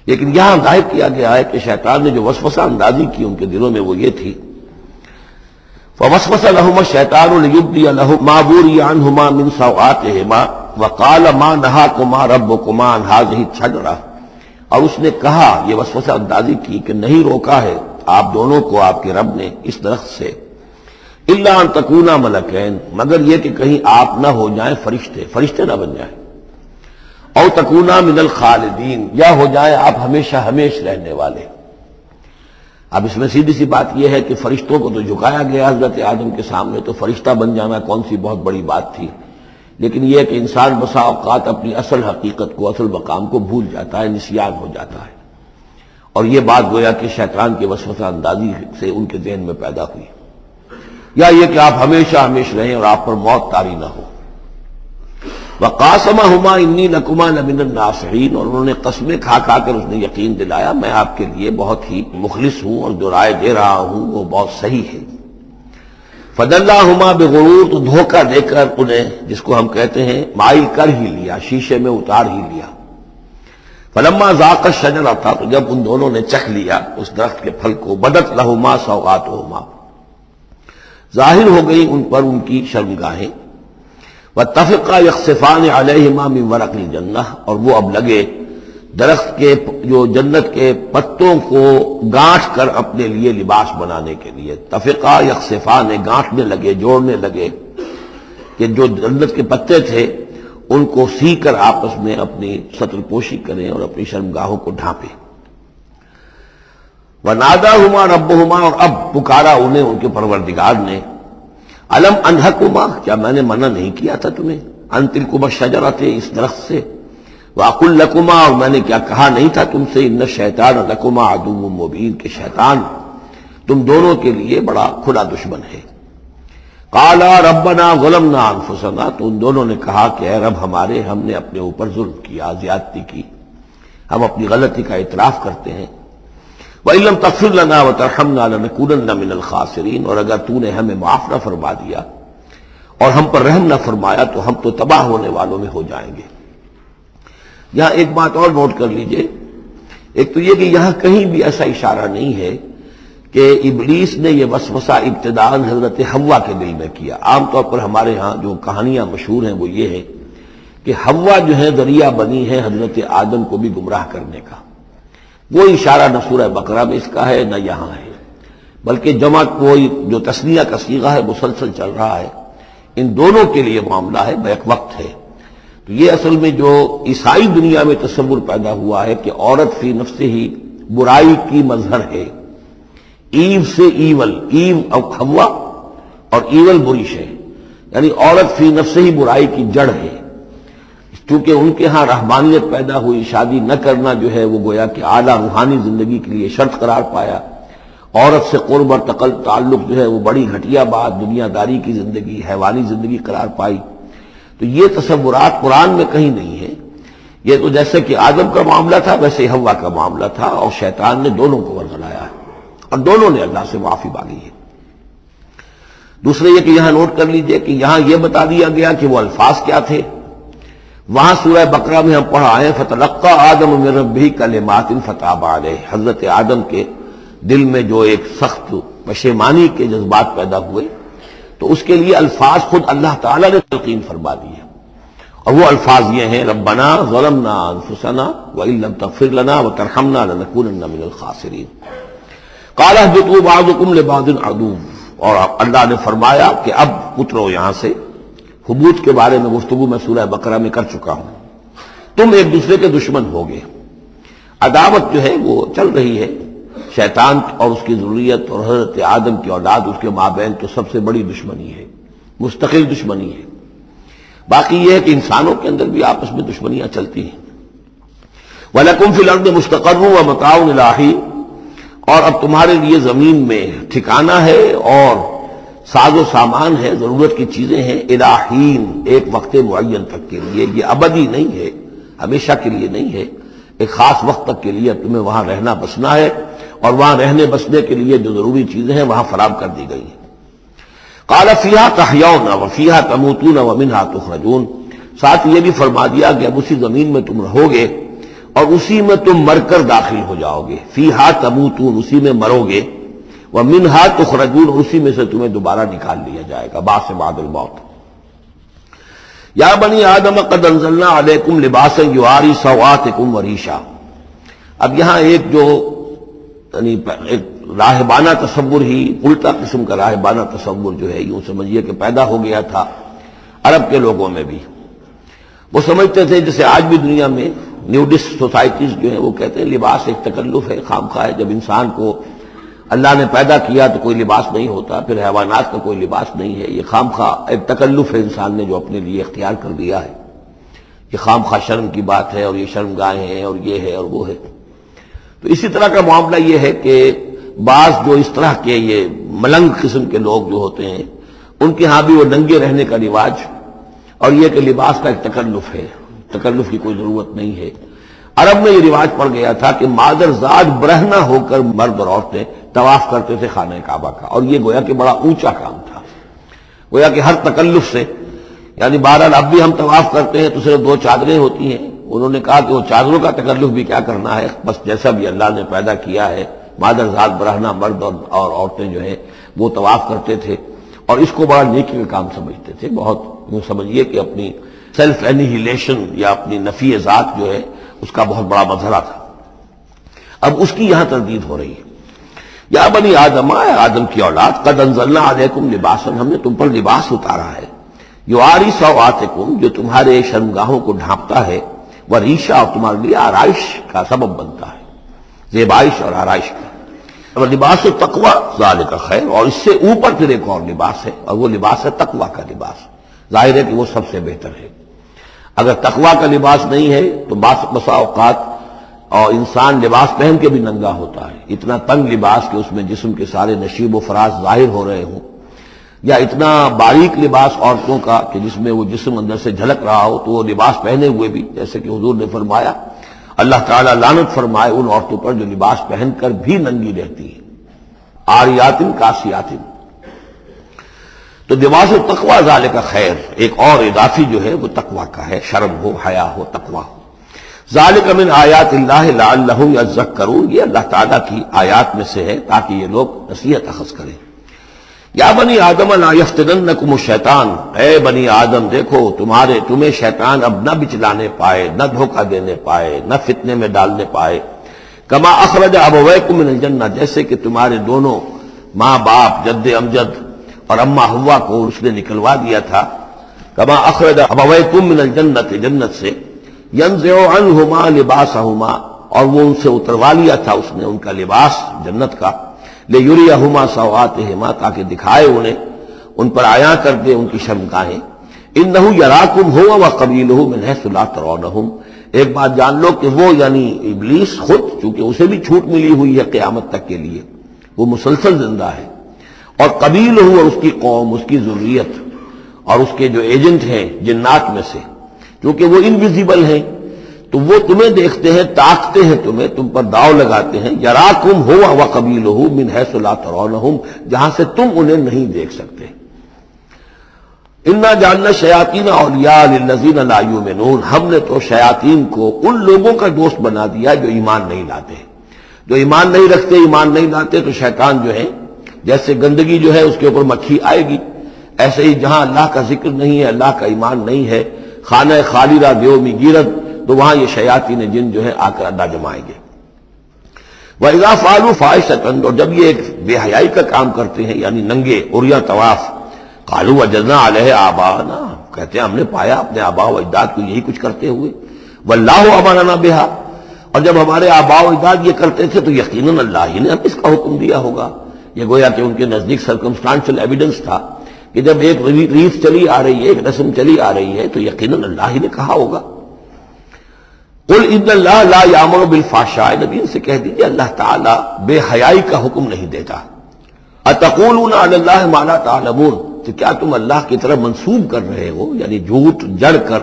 لیکن یہاں ظاہر کیا گیا ہے کہ شیطان نے جو وسوسہ اندازی کی ان کے دلوں میں، وہ یہ تھی فَوَسْوَسَ لَهُمَا الشَّيْطَانُ لِيُبْدِيَ لَهُمَا بُورِيَانْهُمَا مِنْ سَوْآتِهِمَا وَقَالَ مَا نَهَاكُمَا رَبُّكُمَا عَنْ هَٰذِهِ الشَّجَرَةِ. اور اس نے کہا، یہ وسوسہ اندازی کی کہ نہیں روکا ہے آپ دونوں کو آپ کے رب نے اس درخت سے، إِلَّا أَن تَكُونَا مَلَكَيْنِ، مگر یہ کہ کہیں آپ نہ ہو جائیں فرشتے، فرشتے نہ بن جائیں، أَوْ تَكُونَا مِنَ الْخَالِدِينَ، یا ہو جائیں آپ ہمیشہ ہمیش رہنے والے. اب اس میں سیدھی سی بات یہ ہے کہ فرشتوں کو تو جھکایا گیا حضرت آدم کے سامنے، تو فرشتہ بن جانا کون سی بہت بڑی بات تھی. لیکن یہ کہ انسان بسا اوقات اپنی اصل حقیقت کو، اصل مقام کو بھول جاتا ہے، نسیان ہو جاتا ہے، اور یہ بات گویا کہ شیطان کے وسوسہ اندازی سے ان کے ذہن میں پیدا ہوئی. یا یہ کہ آپ ہمیشہ ہمیشہ رہیں اور آپ پر موت طاری نہ ہو. وَقَاسَمَهُمَا إِنِّي لَكُمَا لَمِنَ النَّاصِحِينَ، اور انہوں نے قسمیں کھا کھا کر اس نے یقین دلایا میں آپ کے لیے بہت ہی مخلص ہوں، اور جو رائے دے رہا ہوں وہ بہت صحیح ہے. فَدَلَّاهُمَا بِغُرُورٍ، تو دھوکہ دے کر انہیں، جس کو ہم کہتے ہیں مائل کر ہی لیا، شیشے میں اتار ہی لیا. فَلَمَّا ذَاقَا الشَّجَرَةَ، تو جب ان دونوں نے چکھ لیا اس درخت کے پھل کو، بَدَتْ لَهُمَا سَوْآتُهُمَا، ظاہر ہو گئی ان پر ان کی شرمگاہیں. وَاتَّفَقَا يَخْصِفَانِ عَلَيْهِمَا مِنْ وَرَقِ الْجَنَّةِ، اور وہ اب لگے درخت کے جو جنت کے پتوں کو گانٹھ کر اپنے لیے لباس بنانے کے لیے. تفقا یخصفان، گانٹھنے لگے، جوڑنے لگے، کہ جو جنت کے پتے تھے ان کو سی کر آپس میں اپنی ستر پوشی کریں اور اپنی شرمگاہوں کو ڈھانپیں. وَنَادَاهُمَا رَبُّهُمَا، اور اب پکارا انہیں ان کے پروردگار نے. علم انہکما، کیا میں نے منع نہیں کیا تھا تمہیں، ان تلکما شجرۃ، اس درخت سے. وَأَقُلْ لَكُمَا، اور میں نے کیا کہا نہیں تھا تم سے، ان الشَّیْطَانَ لَكُمَا عَدُوٌّ مُبِینٌ، کہ شیطان تم دونوں کے لیے بڑا کھلا دشمن ہے. قَالَا رَبَّنَا ظَلَمْنَا أَنفُسَنَا، تو ان دونوں نے کہا کہ اے رب ہمارے، ہم نے اپنے اوپر ظلم کیا، زیادتی کی، ہم اپنی غلطی کا اعتراف کرتے ہیں. وَإِن لَمْ تَغْفِرْ لَنَا وَتَرْحَمْنَا لَنَكُونَنَّ مِنَ الْخَاسِرِينَ، اور اگر تو نے ہمیں معاف نہ فرما دیا اور ہم پر رحم نہ فرمایا تو ہم تو تباہ ہونے والوں میں ہو جائیں گے. یہاں ایک بات اور نوٹ کر لیجئے. ایک تو یہ کہ یہاں کہیں بھی ایسا اشارہ نہیں ہے کہ ابلیس نے یہ وسوسہ ابتداً حضرت حویٰ کے دل میں کیا. عام طور پر ہمارے ہاں جو کہانیاں مشہور ہیں وہ یہ ہے کہ حویٰ جو ہے ذریعہ بنی ہے حضرت آدم کو بھی گمراہ کرنے کا. وہ اشارہ نہ سورہ بقرہ میں اس کا ہے نہ یہاں ہے، بلکہ جمع کوئی جو تسنیہ کا صیغہ ہے مسلسل چل رہا ہے، ان دونوں کے لیے معاملہ ہے، بیک وقت ہے. تو یہ اصل میں جو عیسائی دنیا میں تصور پیدا ہوا ہے کہ عورت فی نفس ہی برائی کی مظہر ہے، ایو سے ایول، ایو اور حوا اور ایول بری شے، یعنی عورت فی نفس ہی برائی کی جڑ ہے. چونکہ ان کے ہاں رحمانیت پیدا ہوئی، شادی نہ کرنا جو ہے وہ گویا کہ اعلیٰ روحانی زندگی کے لیے شرط قرار پایا. عورت سے قرب اور تعلق جو ہے وہ بڑی گھٹیا بات، دنیا داری کی زندگی، حیوانی زندگی قرار پائی. تو یہ تصورات قرآن میں کہیں نہیں ہے. یہ تو جیسے کہ آدم کا معاملہ تھا ویسے حوا کا معاملہ تھا، اور شیطان نے دونوں کو ورغلایا ہے اور دونوں نے اللہ سے معافی مانگی ہے۔ دوسرے یہ کہ یہاں نوٹ کر لیجئے کہ یہاں یہ بتا دیا گیا کہ وہ الفاظ کیا تھے۔ وہاں سورہ بقرہ میں ہم پڑھا آئے فَتَلَقَّى آدَمُ مِن رَبِّهِ كَلِمَاتٍ فَتَابَ عَلَيْهِ، حضرت آدم کے دل میں جو ایک سخت پشیمانی کے جذبات پیدا ہوئے تو اس کے لیے الفاظ خود اللہ تعالیٰ نے تلقین فرما دی ہے، اور وہ الفاظ یہ ہیں رَبَّنَا ظَلَمْنَا أَنفُسَنَا وَإِن لَمْ تَغْفِرْ لَنَا وَتَرْحَمْنَا لَنَكُونَنَّ مِنَ الْخَاسِرِينَ قَالَ اهْبِطُوا بَعْضُكُمْ لِبَعْضٍ عَدُوٌّ، اور اللہ نے فرمایا کہ اب اترو یہاں سے۔ حبوط کے بارے میں گفتگو میں سورہ بقرہ میں کر چکا ہوں، تم ایک دوسرے کے دشمن ہوگے۔ عداوت جو ہے وہ چل رہی ہے، شیطان اور اس کی ذریت اور حضرت آدم کی اولاد اس کے مابین تو سب سے بڑی دشمنی ہے، مستقل دشمنی ہے۔ باقی یہ ہے کہ انسانوں کے اندر بھی آپس میں دشمنیاں چلتی ہیں۔ وَلَكُمْ فِي الْأَرْضِ مُسْتَقَرٌّ وَمَتَاعٌ إِلَىٰ حِینٍ، اور اب تمہارے لیے زمین میں ٹھکانہ ہے اور ساز و سامان ہے، ضرورت کی چیزیں ہیں إِلَىٰ حِینٍ، ایک وقت معین تک کے لیے۔ یہ ابدی نہیں ہے، ہمیشہ کے لیے نہیں ہے، ایک خاص وقت تک کے لیے تمہیں وہاں رہنا بسنا ہے، اور وہاں رہنے بسنے کے لیے جو ضروری چیزیں ہیں وہاں فراہم کر دی گئی ہیں۔ قَالَ فِيهَا تَحْيَوْنَ وَفِيهَا تَمُوتُونَ وَمِنْهَا تُخْرَجُونَ، ساتھ یہ بھی فرما دیا کہ اب اسی زمین میں تم رہو گے اور اسی میں تم مر کر داخل ہو جاؤ گے۔ فِيهَا تَمُوتُونَ، اسی میں مرو گے، وَمِنْهَا تُخْرَجُونَ، اسی میں سے تمہیں دوبارہ نکال لیا جائے گا بعد بعد الموت۔ یا بنی آدم قد انزلنا علیکم لباسا یواری سوآتکم وریشا، اب یہاں ایک جو یعنی ایک راہبانہ تصور ہی، الٹا قسم کا راہبانہ تصور جو ہے یوں سمجھیے کہ پیدا ہو گیا تھا عرب کے لوگوں میں بھی۔ وہ سمجھتے تھے جسے آج بھی دنیا میں نیوڈسٹ سوسائٹیز جو ہیں وہ کہتے ہیں لباس ایک تکلف ہے، خامخواہ ہے۔ جب انسان کو اللہ نے پیدا کیا تو کوئی لباس نہیں ہوتا، پھر حیوانات کا کوئی لباس نہیں ہے، یہ خام خواہ ایک تکلف ہے انسان نے جو اپنے لیے اختیار کر لیا ہے۔ یہ خام خواہ شرم کی بات ہے، اور یہ شرم گاہیں ہیں، اور یہ ہے اور وہ ہے۔ تو اسی طرح کا معاملہ یہ ہے کہ بعض جو اس طرح کے یہ ملنگ قسم کے لوگ جو ہوتے ہیں ان کے ہاں بھی وہ ننگے رہنے کا رواج، اور یہ کہ لباس کا ایک تکلف ہے، تکلف کی کوئی ضرورت نہیں ہے۔ عرب میں یہ رواج پڑ گیا تھا کہ مادر زاد برہنہ ہو کر مرد اور عورتیں طواف کرتے تھے خانہ کعبہ کا، اور یہ گویا کہ بڑا اونچا کام تھا، گویا کہ ہر تکلف سے۔ یعنی بہرحال اب بھی ہم طواف کرتے ہیں تو صرف دو چادریں ہوتی ہیں، انہوں نے کہا کہ وہ چادروں کا تکلف بھی کیا کرنا ہے، بس جیسا بھی اللہ نے پیدا کیا ہے مادر زاد برہنہ مرد اور عورتیں جو ہیں وہ طواف کرتے تھے، اور اس کو بڑا نیکی کا کام سمجھتے تھے، بہت یوں سمجھیے کہ اپنی سیلف اینیہیلیشن یا اپنی نفی ذات جو ہے اس کا بہت بڑا مظہرہ تھا۔ اب اس کی یہاں تردید ہو رہی ہے، یا بنی آدم، آدم کی اولاد، قد انزلنا علیکم لباسا، ہم نے تم پر لباس اتارا ہے، یواری سوآتکم، جو تمہارے شرمگاہوں کو ڈھانپتا ہے، وریشا، اور تمہارے لیے آرائش کا سبب بنتا ہے، زیبائش اور آرائش کا۔ لباس تقویٰ ذالک خیر، اور اس سے اوپر پھر ایک اور لباس ہے، اور وہ لباس ہے تقویٰ کا لباس، ظاہر ہے کہ وہ سب سے بہتر ہے۔ اگر تقویٰ کا لباس نہیں ہے تو بسا اوقات اور انسان لباس پہن کے بھی ننگا ہوتا ہے، اتنا تنگ لباس کہ اس میں جسم کے سارے نشیب و فراز ظاہر ہو رہے ہوں، یا اتنا باریک لباس عورتوں کا کہ جس میں وہ جسم اندر سے جھلک رہا ہو، تو وہ لباس پہنے ہوئے بھی، جیسے کہ حضور نے فرمایا اللہ تعالیٰ لعنت فرمائے ان عورتوں پر جو لباس پہن کر بھی ننگی رہتی ہیں، آریاتن کاسیاتن۔ تو لباس تقویٰ ذالک خیر، ایک اور اضافی جو ہے وہ تقویٰ کا ہے، شرم ہو، حیا ہو، تقویٰ ہو۔ ذالک من آیات اللہ لعلہم یذکرون، یہ اللہ تعالیٰ کی آیات میں سے ہے تاکہ یہ لوگ نصیحت اخذ کریں۔ یا بنی آدم لا یفتننکم الشیطان، اے بنی آدم دیکھو تمہارے تمہیں شیطان اب نہ بچلانے پائے، نہ دھوکہ دینے پائے، نہ فتنے میں ڈالنے پائے، کما اخرج ابویکم من الجنہ، جیسے کہ تمہارے دونوں ماں باپ جد امجد اور اماں حوا کو اس نے نکلوا دیا تھا، کما اخرج ابویکم من الجنت، جنت سے، ينزع عنهما لباسهما، اور وہ ان سے اتروا لیا تھا اس نے ان کا لباس جنت کا، ليريهما سوآتهما، تاکہ دکھائے انہیں، ان پر آیا کر دے ان کی شرمگاہیں، انه يراكم هو وقبيله من حيث لا ترونهم، ایک بات جان لو کہ وہ یعنی ابلیس خود، چونکہ اسے بھی چھوٹ ملی ہوئی ہے قیامت تک کے لیے، وہ مسلسل زندہ ہے، اور قبیلہ اور اس کی قوم، اس کی ذریت اور اس کے جو ایجنٹ ہیں جنات میں سے، کیونکہ وہ انویزیبل ہیں تو وہ تمہیں دیکھتے ہیں، تاکتے ہیں تمہیں، تم پر داؤ لگاتے ہیں. یراکم ہوا و قبیلہ من حیث لا ترونہم، جہاں سے تم انہیں نہیں دیکھ سکتے. انا جعلنا شیاطین اولیاء للذین لا یؤمنون، ہم نے تو شیاطین کو ان لوگوں کا دوست بنا دیا جو ایمان نہیں لاتے. جو ایمان نہیں رکھتے، ایمان نہیں لاتے، تو شیطان جو ہے جیسے گندگی جو ہے اس کے اوپر مکھی آئے گی، ایسے ہی جہاں اللہ کا ذکر نہیں ہے، اللہ کا ایمان نہیں ہے، خانہ خالدہ دیومی گیرد، تو وہاں یہ شیاطین جن جو ہے آ کر اڈا جمائیں گے. وَإِذَا فَعَلُوا فَاحِشَةً، اور جب یہ ایک بے حیائی کا کام کرتے ہیں یعنی ننگے عریاں طواف، قالوا وجدنا علیہ آباءنا، کہتے ہیں ہم نے پایا اپنے آباء و اجداد کو یہی کچھ کرتے ہوئے. واللہ امرنا بہا، اور جب ہمارے آباء و اجداد یہ کرتے تھے تو یقیناً اللہ ہی نے ہمیں اس کا حکم دیا ہوگا. یہ گویا کہ ان کے نزدیک سرکمسٹانشل ایویڈنس تھا کہ جب ایک ریت چلی آ رہی ہے، ایک رسم چلی آ رہی ہے، تو یقیناً اللہ ہی نے کہا ہوگا. قل ان اللہ لا یامر بالفحشاء، نبی سے کہہ دیجیے اللہ تعالیٰ بے حیائی کا حکم نہیں دیتا. اتقولون علی اللہ ما لا تعلمون، تو کیا تم اللہ کی طرف منسوب کر رہے ہو، یعنی جھوٹ جڑ کر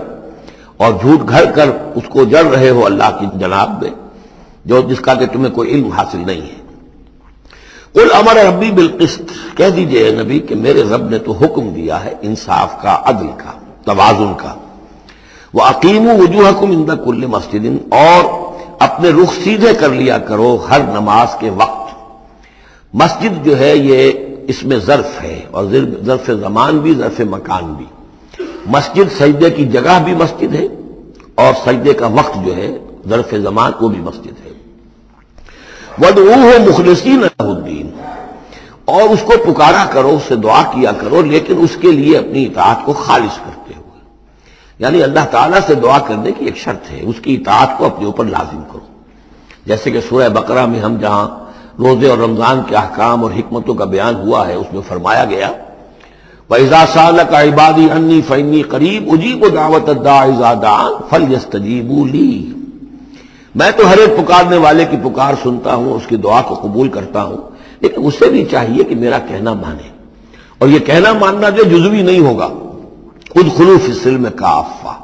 اور جھوٹ گھڑ کر اس کو جڑ رہے ہو اللہ کی جناب میں، جو جس کا کہ تمہیں کوئی علم حاصل نہیں ہے. قل امر ربی بالقسط، کہہ دیجئے اے نبی کہ میرے رب نے تو حکم دیا ہے انصاف کا، عدل کا، توازن کا. وَأَقِيمُوا وُجُوهَكُمْ عِنْدَ كُلِّ مَسْجِدٍ، اور اپنے رخ سیدھے کر لیا کرو ہر نماز کے وقت. مسجد جو ہے یہ اس میں ظرف ہے، اور ظرف زمان بھی، ظرف مکان بھی. مسجد سجدے کی جگہ بھی مسجد ہے، اور سجدے کا وقت جو ہے ظرف زمان وہ بھی مسجد ہے. وَدْعُوهُ مُخْلِصِينَ لَهُ الدِّينَ، اور اس کو پکارا کرو، اس سے دعا کیا کرو، لیکن اس کے لیے اپنی اطاعت کو خالص کرتے ہوئے. یعنی اللہ تعالیٰ سے دعا کرنے کی ایک شرط ہے، اس کی اطاعت کو اپنے اوپر لازم کرو. جیسے کہ سورہ بقرہ میں ہم جہاں روزے اور رمضان کے احکام اور حکمتوں کا بیان ہوا ہے، اس میں فرمایا گیا وَإِذَا سَأَلَكَ عِبَادِي عَنِّي فَإِنِّي قَرِيبٌ أُجِيبُ دَعْوَةَ الدَّاعِ إِذَا دَعَانِ فَلْيَسْتَجِيبُوا لِي، میں تو ہر ایک پکارنے والے کی پکار سنتا ہوں، اس کی دعا کو قبول کرتا ہوں، لیکن اسے بھی چاہیے کہ میرا کہنا مانے. اور یہ کہنا ماننا جو جزوی نہیں ہوگا، ادخلوا فی السلم کافہ،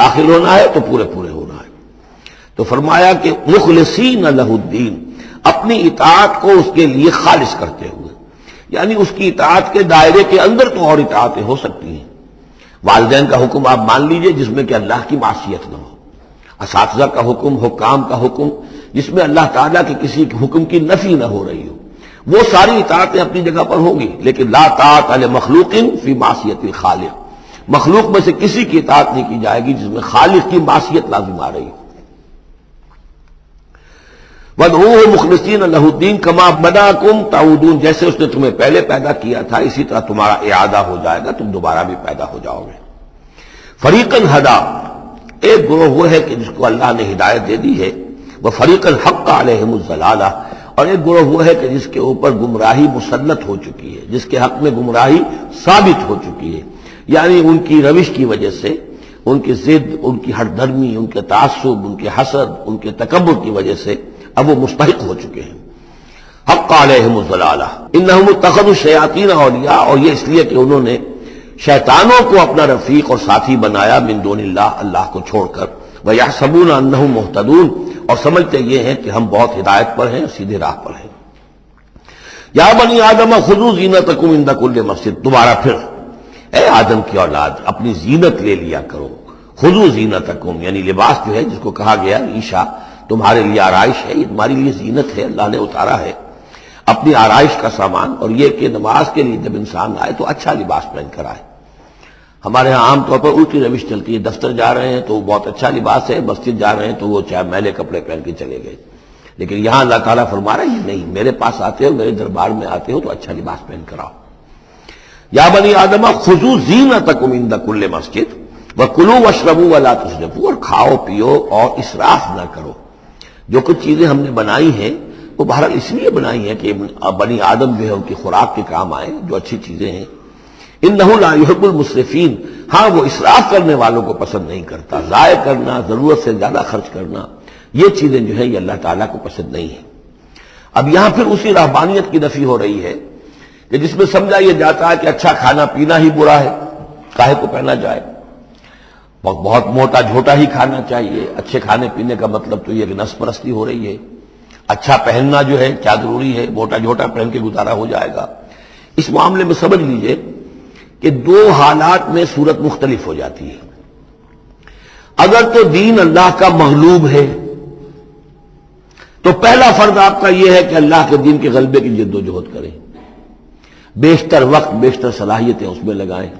داخل ہونا ہے تو پورے پورے ہونا ہے. تو فرمایا کہ مخلصین لہ الدین، اپنی اطاعت کو اس کے لیے خالص کرتے ہوئے، یعنی اس کی اطاعت کے دائرے کے اندر تو اور اطاعتیں ہو سکتی ہیں. والدین کا حکم آپ مان لیجئے جس میں کہ اللہ کی معصیت نہ ہو، اساتذہ کا حکم، حکام کا حکم جس میں اللہ تعالیٰ کے کسی حکم کی نفی نہ ہو رہی ہو، وہ ساری اطاعتیں اپنی جگہ پر ہوں گی. لیکن لا طاعت علی مخلوق فی معصیت الخالق، مخلوق میں سے کسی کی اطاعت نہیں کی جائے گی جس میں خالق کی معصیت لازم آ رہی ہو. وَادْعُوهُ مُخْلِصِینَ لَهُ الدِّینَ كَمَا بَدَاکُمْ تَعُودُونَ، جیسے اس نے تمہیں پہلے پیدا کیا تھا اسی طرح تمہارا اعادہ ہو جائے گا، تم دوبارہ بھی پیدا ہو جاؤ گے. فَرِيقًا هَدَى، ایک گروہ وہ ہے کہ جس کو اللہ نے ہدایت دے دی ہے. وَفَرِيقًا حَقَّ عَلَيْهِمُ الضَّلَالَةُ، اور ایک گروہ وہ ہے کہ جس کے اوپر گمراہی مسلط ہو چکی ہے، جس کے حق میں گمراہی ثابت ہو چکی ہے، یعنی ان کی روش کی وجہ سے، ان کی ضد، ان کی ہٹ دھرمی، ان کے تعصب، ان کے حسد، ان کے تکبر کی وجہ سے اب وہ مستحق ہو چکے ہیں. حَقَّ عَلَيْهِمُ الضَّلَالَةُ إِنَّهُمْ اتَّخَذُوا الشَّيَاطِينَ أَوْلِيَاءَ، اور یہ اس لیے کہ انہوں نے شیطانوں کو اپنا رفیق اور ساتھی بنایا، من دون اللہ، اللہ کو چھوڑ کر. وَيَحْسَبُونَ أَنَّهُمْ مُهْتَدُونَ، اور سمجھتے یہ ہیں کہ ہم بہت ہدایت پر ہیں، سیدھے راہ پر ہیں. یا بنی آدم خذوا زینتکم عند کل مسجد، دوبارہ پھر اے آدم کی اولاد اپنی زینت لے لیا کرو. خذوا زینتکم یعنی لباس جو ہے جس کو کہا گیا عیشہ، تمہارے لیے آرائش ہے، یہ تمہارے لیے زینت ہے، اللہ نے اتارا ہے اپنی آرائش کا سامان. اور یہ کہ نماز کے لیے جب انسان آئے تو اچھا لباس پہن کر آئے. ہمارے ہاں عام طور پر الٹی روش چلتی ہے، دفتر جا رہے ہیں تو وہ بہت اچھا لباس ہے، مسجد جا رہے ہیں تو وہ چاہے میلے کپڑے پہن کے چلے گئے. لیکن یہاں اللہ تعالیٰ فرما رہا ہے نہیں، میرے پاس آتے ہو، میرے دربار میں آتے ہو تو اچھا لباس پہن کر آؤ. یا بنی آدم خذوا زینتکم عند کل مسجد وکلوا واشربوا ولا تسرفوا، اور کھاؤ پیو اور اسراف نہ کرو. جو کچھ چیزیں ہم نے بنائی ہیں وہ بہرحال اس لیے بنائی ہیں کہ بنی آدم جو ہے ان کی خوراک کے کام آئے، جو اچھی چیزیں ہیں. اِنَّهُ لَا يُحِبُّ الْمُسْرِفِينَ، ہاں وہ اسراف کرنے والوں کو پسند نہیں کرتا. ضائع کرنا، ضرورت سے زیادہ خرچ کرنا، یہ چیزیں جو ہے یہ اللہ تعالیٰ کو پسند نہیں ہے. اب یہاں پھر اسی رہبانیت کی نفی ہو رہی ہے کہ جس میں سمجھا یہ جاتا ہے کہ اچھا کھانا پینا ہی برا ہے، کاہے کو پہنا جائے. بہت بہت موٹا جھوٹا ہی کھانا چاہیے. اچھے کھانے پینے کا مطلب تو یہ کہ نس پرستی ہو رہی ہے. اچھا پہننا جو ہے کیا ضروری ہے, موٹا جھوٹا پہن کے گزارا ہو جائے گا. اس معاملے میں سمجھ لیجئے کہ دو حالات میں صورت مختلف ہو جاتی ہے. اگر تو دین اللہ کا مغلوب ہے تو پہلا فرض آپ کا یہ ہے کہ اللہ کے دین کے غلبے کی جد و جہد کریں, بیشتر وقت بیشتر صلاحیتیں اس میں لگائیں.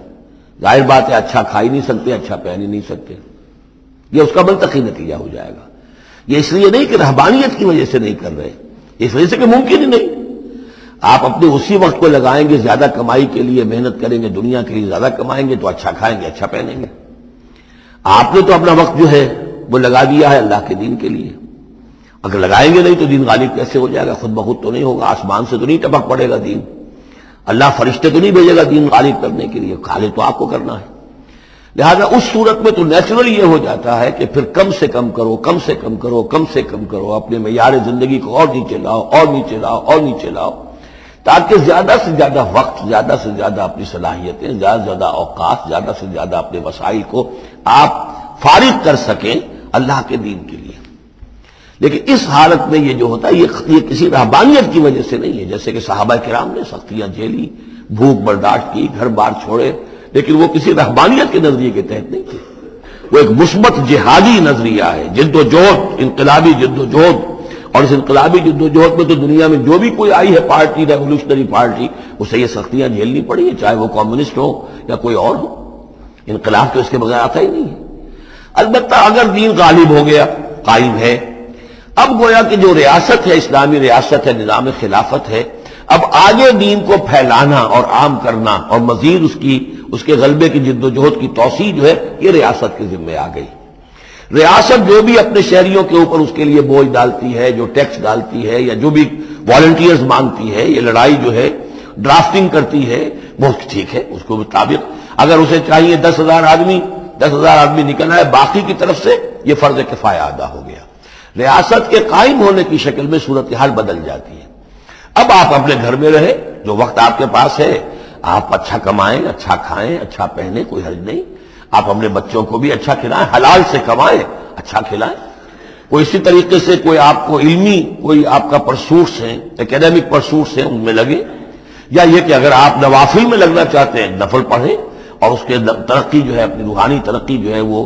ظاہر بات ہے اچھا کھا ہی نہیں سکتے, اچھا پہن ہی نہیں سکتے, یہ اس کا منطقی نتیجہ ہو جائے گا. یہ اس لیے نہیں کہ رہبانیت کی وجہ سے نہیں کر رہے, اس وجہ سے کہ ممکن ہی نہیں. آپ اپنے اسی وقت کو لگائیں گے زیادہ کمائی کے لیے, محنت کریں گے دنیا کے لیے, زیادہ کمائیں گے تو اچھا کھائیں گے, اچھا پہنیں گے. آپ نے تو اپنا وقت جو ہے وہ لگا دیا ہے اللہ کے دین کے لیے. اگر لگائیں گے نہیں تو دین غالب کیسے ہو جائے گا؟ خود بخود تو نہیں ہوگا, آسمان سے تو نہیں ٹپک پڑے گا دین, اللہ فرشتے تو نہیں بھیجے گا دین غالب کرنے کے لیے, غالب تو آپ کو کرنا ہے. لہذا اس صورت میں تو نیچرل یہ ہو جاتا ہے کہ پھر کم سے کم کرو, کم سے کم کرو, کم سے کم کرو, اپنے معیار زندگی کو اور نیچے لاؤ اور نیچے لاؤ اور نیچے لاؤ, تاکہ زیادہ سے زیادہ وقت, زیادہ سے زیادہ اپنی صلاحیتیں, زیادہ سے زیادہ اوقات, زیادہ سے زیادہ اپنے وسائل کو آپ فارغ کر سکیں اللہ کے دین کے لیے. لیکن اس حالت میں یہ جو ہوتا ہے یہ کسی رہبانیت کی وجہ سے نہیں ہے, جیسے کہ صحابہ کرام نے سختیاں جھیلی, بھوک برداشت کی, گھر بار چھوڑے, لیکن وہ کسی رہبانیت کے نظریے کے تحت نہیں تھے. وہ ایک مثبت جہادی نظریہ ہے, جد و جہد, انقلابی جد و جہد. اور اس انقلابی جد و جہد میں تو دنیا میں جو بھی کوئی آئی ہے پارٹی, ریولیوشنری پارٹی, اسے یہ سختیاں جھیلنی پڑی ہے, چاہے وہ کمیونسٹ ہو یا کوئی اور ہو. انقلاب تو اس کے بغیر آتا ہی نہیں ہے. البتہ اگر دین غالب ہو گیا, قائم ہے, اب گویا کہ جو ریاست ہے, اسلامی ریاست ہے, نظام خلافت ہے, اب آگے دین کو پھیلانا اور عام کرنا اور مزید اس کی اس کے غلبے کی جد و جہد کی توسیع جو ہے یہ ریاست کے ذمہ آ گئی. ریاست جو بھی اپنے شہریوں کے اوپر اس کے لیے بوجھ ڈالتی ہے, جو ٹیکس ڈالتی ہے یا جو بھی والنٹیئرز مانگتی ہے, یہ لڑائی جو ہے ڈرافٹنگ کرتی ہے, بہت ٹھیک ہے اس کے مطابق. اگر اسے چاہیے دس ہزار آدمی دس ہزار آدمی نکلنا ہے, باقی کی طرف سے یہ فرض کفایہ ادا ہو گیا. ریاست کے قائم ہونے کی شکل میں صورتحال بدل جاتی ہے. اب آپ اپنے گھر میں رہیں, جو وقت آپ کے پاس ہے آپ اچھا کمائیں, اچھا کھائیں, اچھا پہنیں, کوئی حرج نہیں. آپ اپنے بچوں کو بھی اچھا کھلائیں, حلال سے کمائیں, اچھا کھلائیں. کوئی اسی طریقے سے کوئی آپ کو علمی کوئی آپ کا پرسوٹس ہیں, اکیڈمک پرسوٹس ہیں, ان میں لگیں, یا یہ کہ اگر آپ نوافل میں لگنا چاہتے ہیں نفل پڑھیں اور اس کے ترقی جو ہے, اپنی روحانی ترقی جو ہے وہ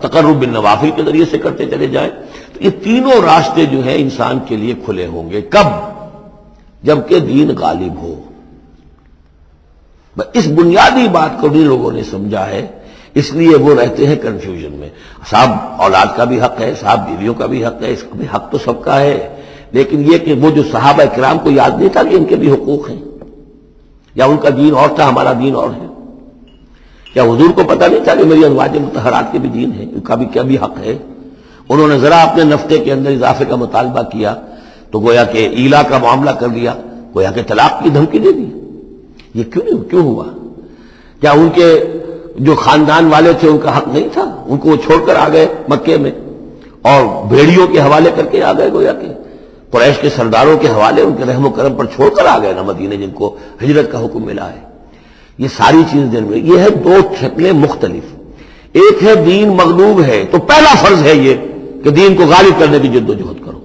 تقرب بالنوافل کے ذریعے سے کرتے چلے جائیں. تو یہ تینوں راستے جو ہیں انسان کے لیے کھلے ہوں گے. کب؟ جبکہ دین غالب ہو. اس بنیادی بات کو بھی لوگوں نے سمجھا ہے, اس لیے وہ رہتے ہیں کنفیوژن میں. صاحب اولاد کا بھی حق ہے, صاحب بیویوں کا بھی حق ہے, اس کا بھی حق تو سب کا ہے, لیکن یہ کہ وہ جو صحابہ کرام کو یاد نہیں تھا کہ ان کے بھی حقوق ہیں, یا ان کا دین اور تھا ہمارا دین اور ہے, یا حضور کو پتہ نہیں تھا کہ میری ازواج مطہرات کے بھی دین ہے, ان کا بھی کیا بھی حق ہے. انہوں نے ذرا اپنے نفقے کے اندر اضافے کا مطالبہ کیا تو گویا کہ ایلا کا معاملہ کر دیا, گویا کہ طلاق کی دھمکی دے دی. یہ کیوں نہیں, کیوں ہوا؟ کیا ان کے جو خاندان والے تھے ان کا حق نہیں تھا؟ ان کو وہ چھوڑ کر آ گئے مکے میں اور بھیڑیوں کے حوالے کر کے آ گئے, گویا کہ قریش کے سرداروں کے حوالے, ان کے رحم و کرم پر چھوڑ کر آ گئے نا مدینے, جن کو ہجرت کا حکم ملا ہے. یہ ساری چیز دین میں یہ ہے, دو شکلیں مختلف. ایک ہے دین مغلوب ہے تو پہلا فرض ہے یہ کہ دین کو غالب کرنے کی جد و جہد کرو,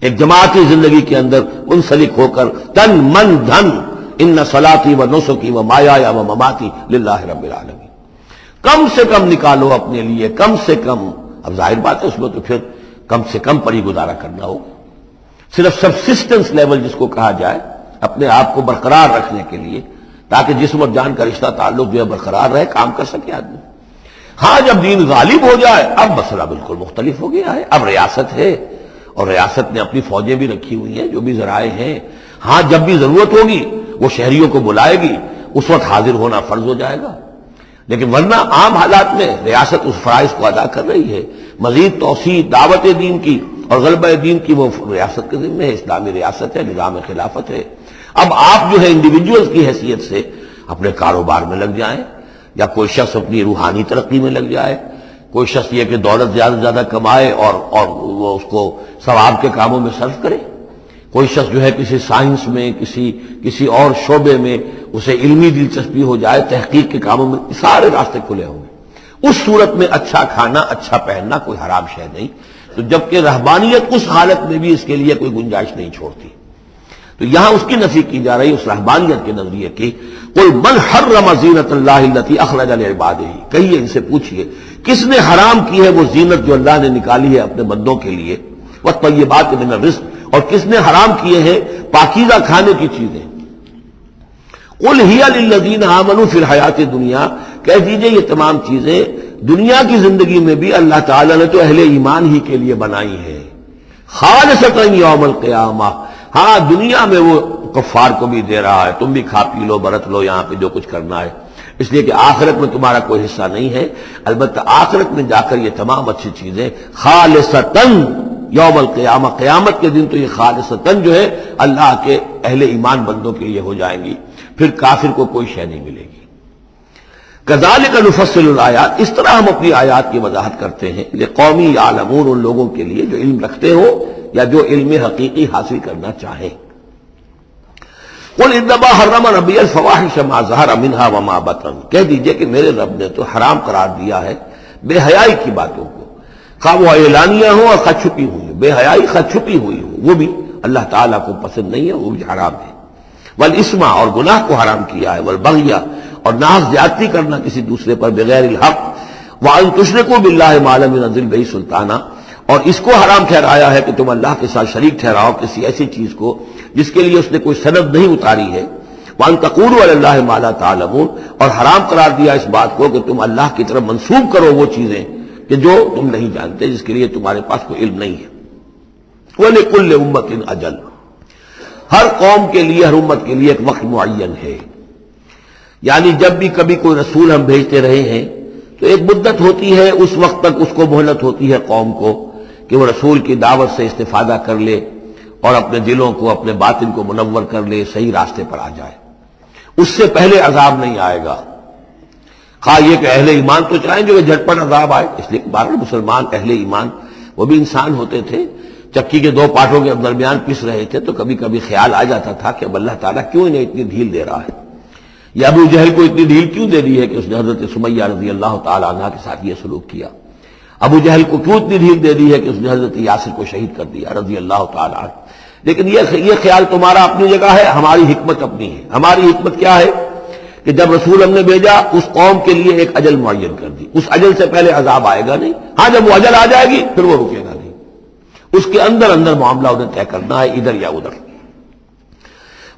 ایک جماعتی زندگی کے اندر منسلک ہو کر, تن من دھن, ان صلاتی و نسکی و مایا و مماتی للہ رب العالمین. کم سے کم نکالو اپنے لیے, کم سے کم. اب ظاہر بات ہے اس میں تو پھر کم سے کم پر ہی گزارا کرنا ہوگا. صرف سبسسٹنس لیول جس کو کہا جائے, اپنے آپ کو برقرار رکھنے کے لیے, تاکہ جسم اور جان کا رشتہ تعلق جو ہے برقرار رہے, کام کر سکے آدمی. ہاں جب دین غالب ہو جائے اب مسئلہ بالکل مختلف ہو گیا ہے. اب ریاست ہے اور ریاست نے اپنی فوجیں بھی رکھی ہوئی ہیں, جو بھی ذرائع ہیں. ہاں جب بھی ضرورت ہوگی وہ شہریوں کو بلائے گی, اس وقت حاضر ہونا فرض ہو جائے گا. لیکن ورنہ عام حالات میں ریاست اس فرائض کو ادا کر رہی ہے. مزید توسیع دعوت دین کی اور غلبہ دین کی وہ ریاست کے ذمہ ہے. اسلامی ریاست ہے, نظام خلافت ہے. اب آپ جو ہے انڈیویجولز کی حیثیت سے اپنے کاروبار میں لگ جائیں, یا کوئی شخص اپنی روحانی ترقی میں لگ جائے, کوئی شخص یہ کہ دولت زیادہ سے زیادہ کمائے اور اور وہ اس کو ثواب کے کاموں میں صرف کرے, کوئی شخص جو ہے کسی سائنس میں, کسی کسی اور شعبے میں اسے علمی دلچسپی ہو جائے, تحقیق کے کاموں میں. سارے راستے کھلے ہوں گے. اس صورت میں اچھا کھانا اچھا پہننا کوئی حرام شے نہیں. تو جبکہ رہبانیت اس حالت میں بھی اس کے لیے کوئی گنجائش نہیں چھوڑتی. تو یہاں اس کی نفی کی جا رہی اس رہبانیت کے نظریے کی. قل من حرم زینت اللہ التی اخرج لعبادہ، کہیے ان سے پوچھیے کس نے حرام کی ہے وہ زینت جو اللہ نے نکالی ہے اپنے بندوں کے لیے، والطیبات من الرزق، اور کس نے حرام کیے ہیں پاکیزہ کھانے کی چیزیں. قل ہی للذین آمنوا فی الحیات الدنیا، کہہ دیجئے یہ تمام چیزیں دنیا کی زندگی میں بھی اللہ تعالیٰ نے تو اہل ایمان ہی کے لیے بنائی ہیں. خالصتا یوم القیامہ، ہاں دنیا میں وہ کفار کو بھی دے رہا ہے، تم بھی کھا پی لو برت لو یہاں پہ جو کچھ کرنا ہے، اس لیے کہ آخرت میں تمہارا کوئی حصہ نہیں ہے. البتہ آخرت میں جا کر یہ تمام اچھی چیزیں خالصتا یوم القیامہ، قیامت کے دن تو یہ خالصتا جو ہے اللہ کے اہل ایمان بندوں کے لیے ہو جائیں گی، پھر کافر کو کوئی شے نہیں ملے گی. کذالک نفصل الآیات، اس طرح ہم اپنی آیات کی وضاحت کرتے ہیں لقومی یعلمون، ان لوگوں کے لیے جو علم رکھتے ہو یا جو علم حقیقی حاصل کرنا چاہیں. قل انما حرم ربی الفواحش ما ظہر منها وما بطن، کہہ دیجئے کہ میرے رب نے تو حرام قرار دیا ہے بے حیائی کی باتوں کو، خواہ وہ اعلانیہ ہوں اور خواہ چھپی ہوئی، بے حیائی خواہ چھپی ہوئی ہو وہ بھی اللہ تعالیٰ کو پسند نہیں ہے، وہ بھی حرام ہے. والاسما، اور گناہ کو حرام کیا ہے، والبغی، اور ناحق زیادتی کرنا کسی دوسرے پر بغیر الحق، وان تشرکوا باللہ ما لم ينزل بہ سلطانہ، اور اس کو حرام ٹھہرایا ہے کہ تم اللہ کے ساتھ شریک ٹھہراؤ کسی ایسی چیز کو جس کے لیے اس نے کوئی سند نہیں اتاری ہے. وان تقولوا علی اللہ ما لا تعلمون، اور حرام قرار دیا اس بات کو کہ تم اللہ کی طرف منسوب کرو وہ چیزیں کہ جو تم نہیں جانتے، جس کے لیے تمہارے پاس کوئی علم نہیں ہے. ولکل امۃ اجل، ہر قوم کے لیے ہر امت کے لیے ایک وقت معین ہے، یعنی جب بھی کبھی کوئی رسول ہم بھیجتے رہے ہیں تو ایک مدت ہوتی ہے، اس وقت تک اس کو مہلت ہوتی ہے قوم کو کہ وہ رسول کی دعوت سے استفادہ کر لے اور اپنے دلوں کو اپنے باطن کو منور کر لے، صحیح راستے پر آ جائے. اس سے پہلے عذاب نہیں آئے گا، خواہ یہ کہ اہل ایمان تو چاہیں جو کہ جھٹپٹ عذاب آئے، اس لیے بارہ مسلمان اہل ایمان وہ بھی انسان ہوتے تھے، چکی کے دو پاٹوں کے درمیان پس رہے تھے تو کبھی کبھی خیال آ جاتا تھا کہ اب اللہ تعالیٰ کیوں انہیں اتنی ڈھیل دے رہا ہے، یا ابو جہل کو اتنی ڈھیل کیوں دے رہی ہے کہ اس نے حضرت سمیہ رضی اللہ تعالیٰ عنہ کے ساتھ یہ سلوک کیا، ابو جہل کو کیوں اتنی ڈھیل دے رہی ہے کہ اس نے حضرت یاسر کو شہید کر دیا رضی اللہ تعالیٰ عنہ. لیکن یہ خیال تمہارا اپنی جگہ ہے، ہماری حکمت اپنی ہے. ہماری حکمت کیا ہے کہ جب رسول ہم نے بھیجا اس قوم کے لیے ایک اجل معین کر دی، اس اجل سے پہلے عذاب آئے گا نہیں، ہاں جب وہ اجل آ جائے گی پھر وہ رکے گا، اس کے اندر اندر معاملہ انہیں طے کرنا ہے ادھر یا ادھر.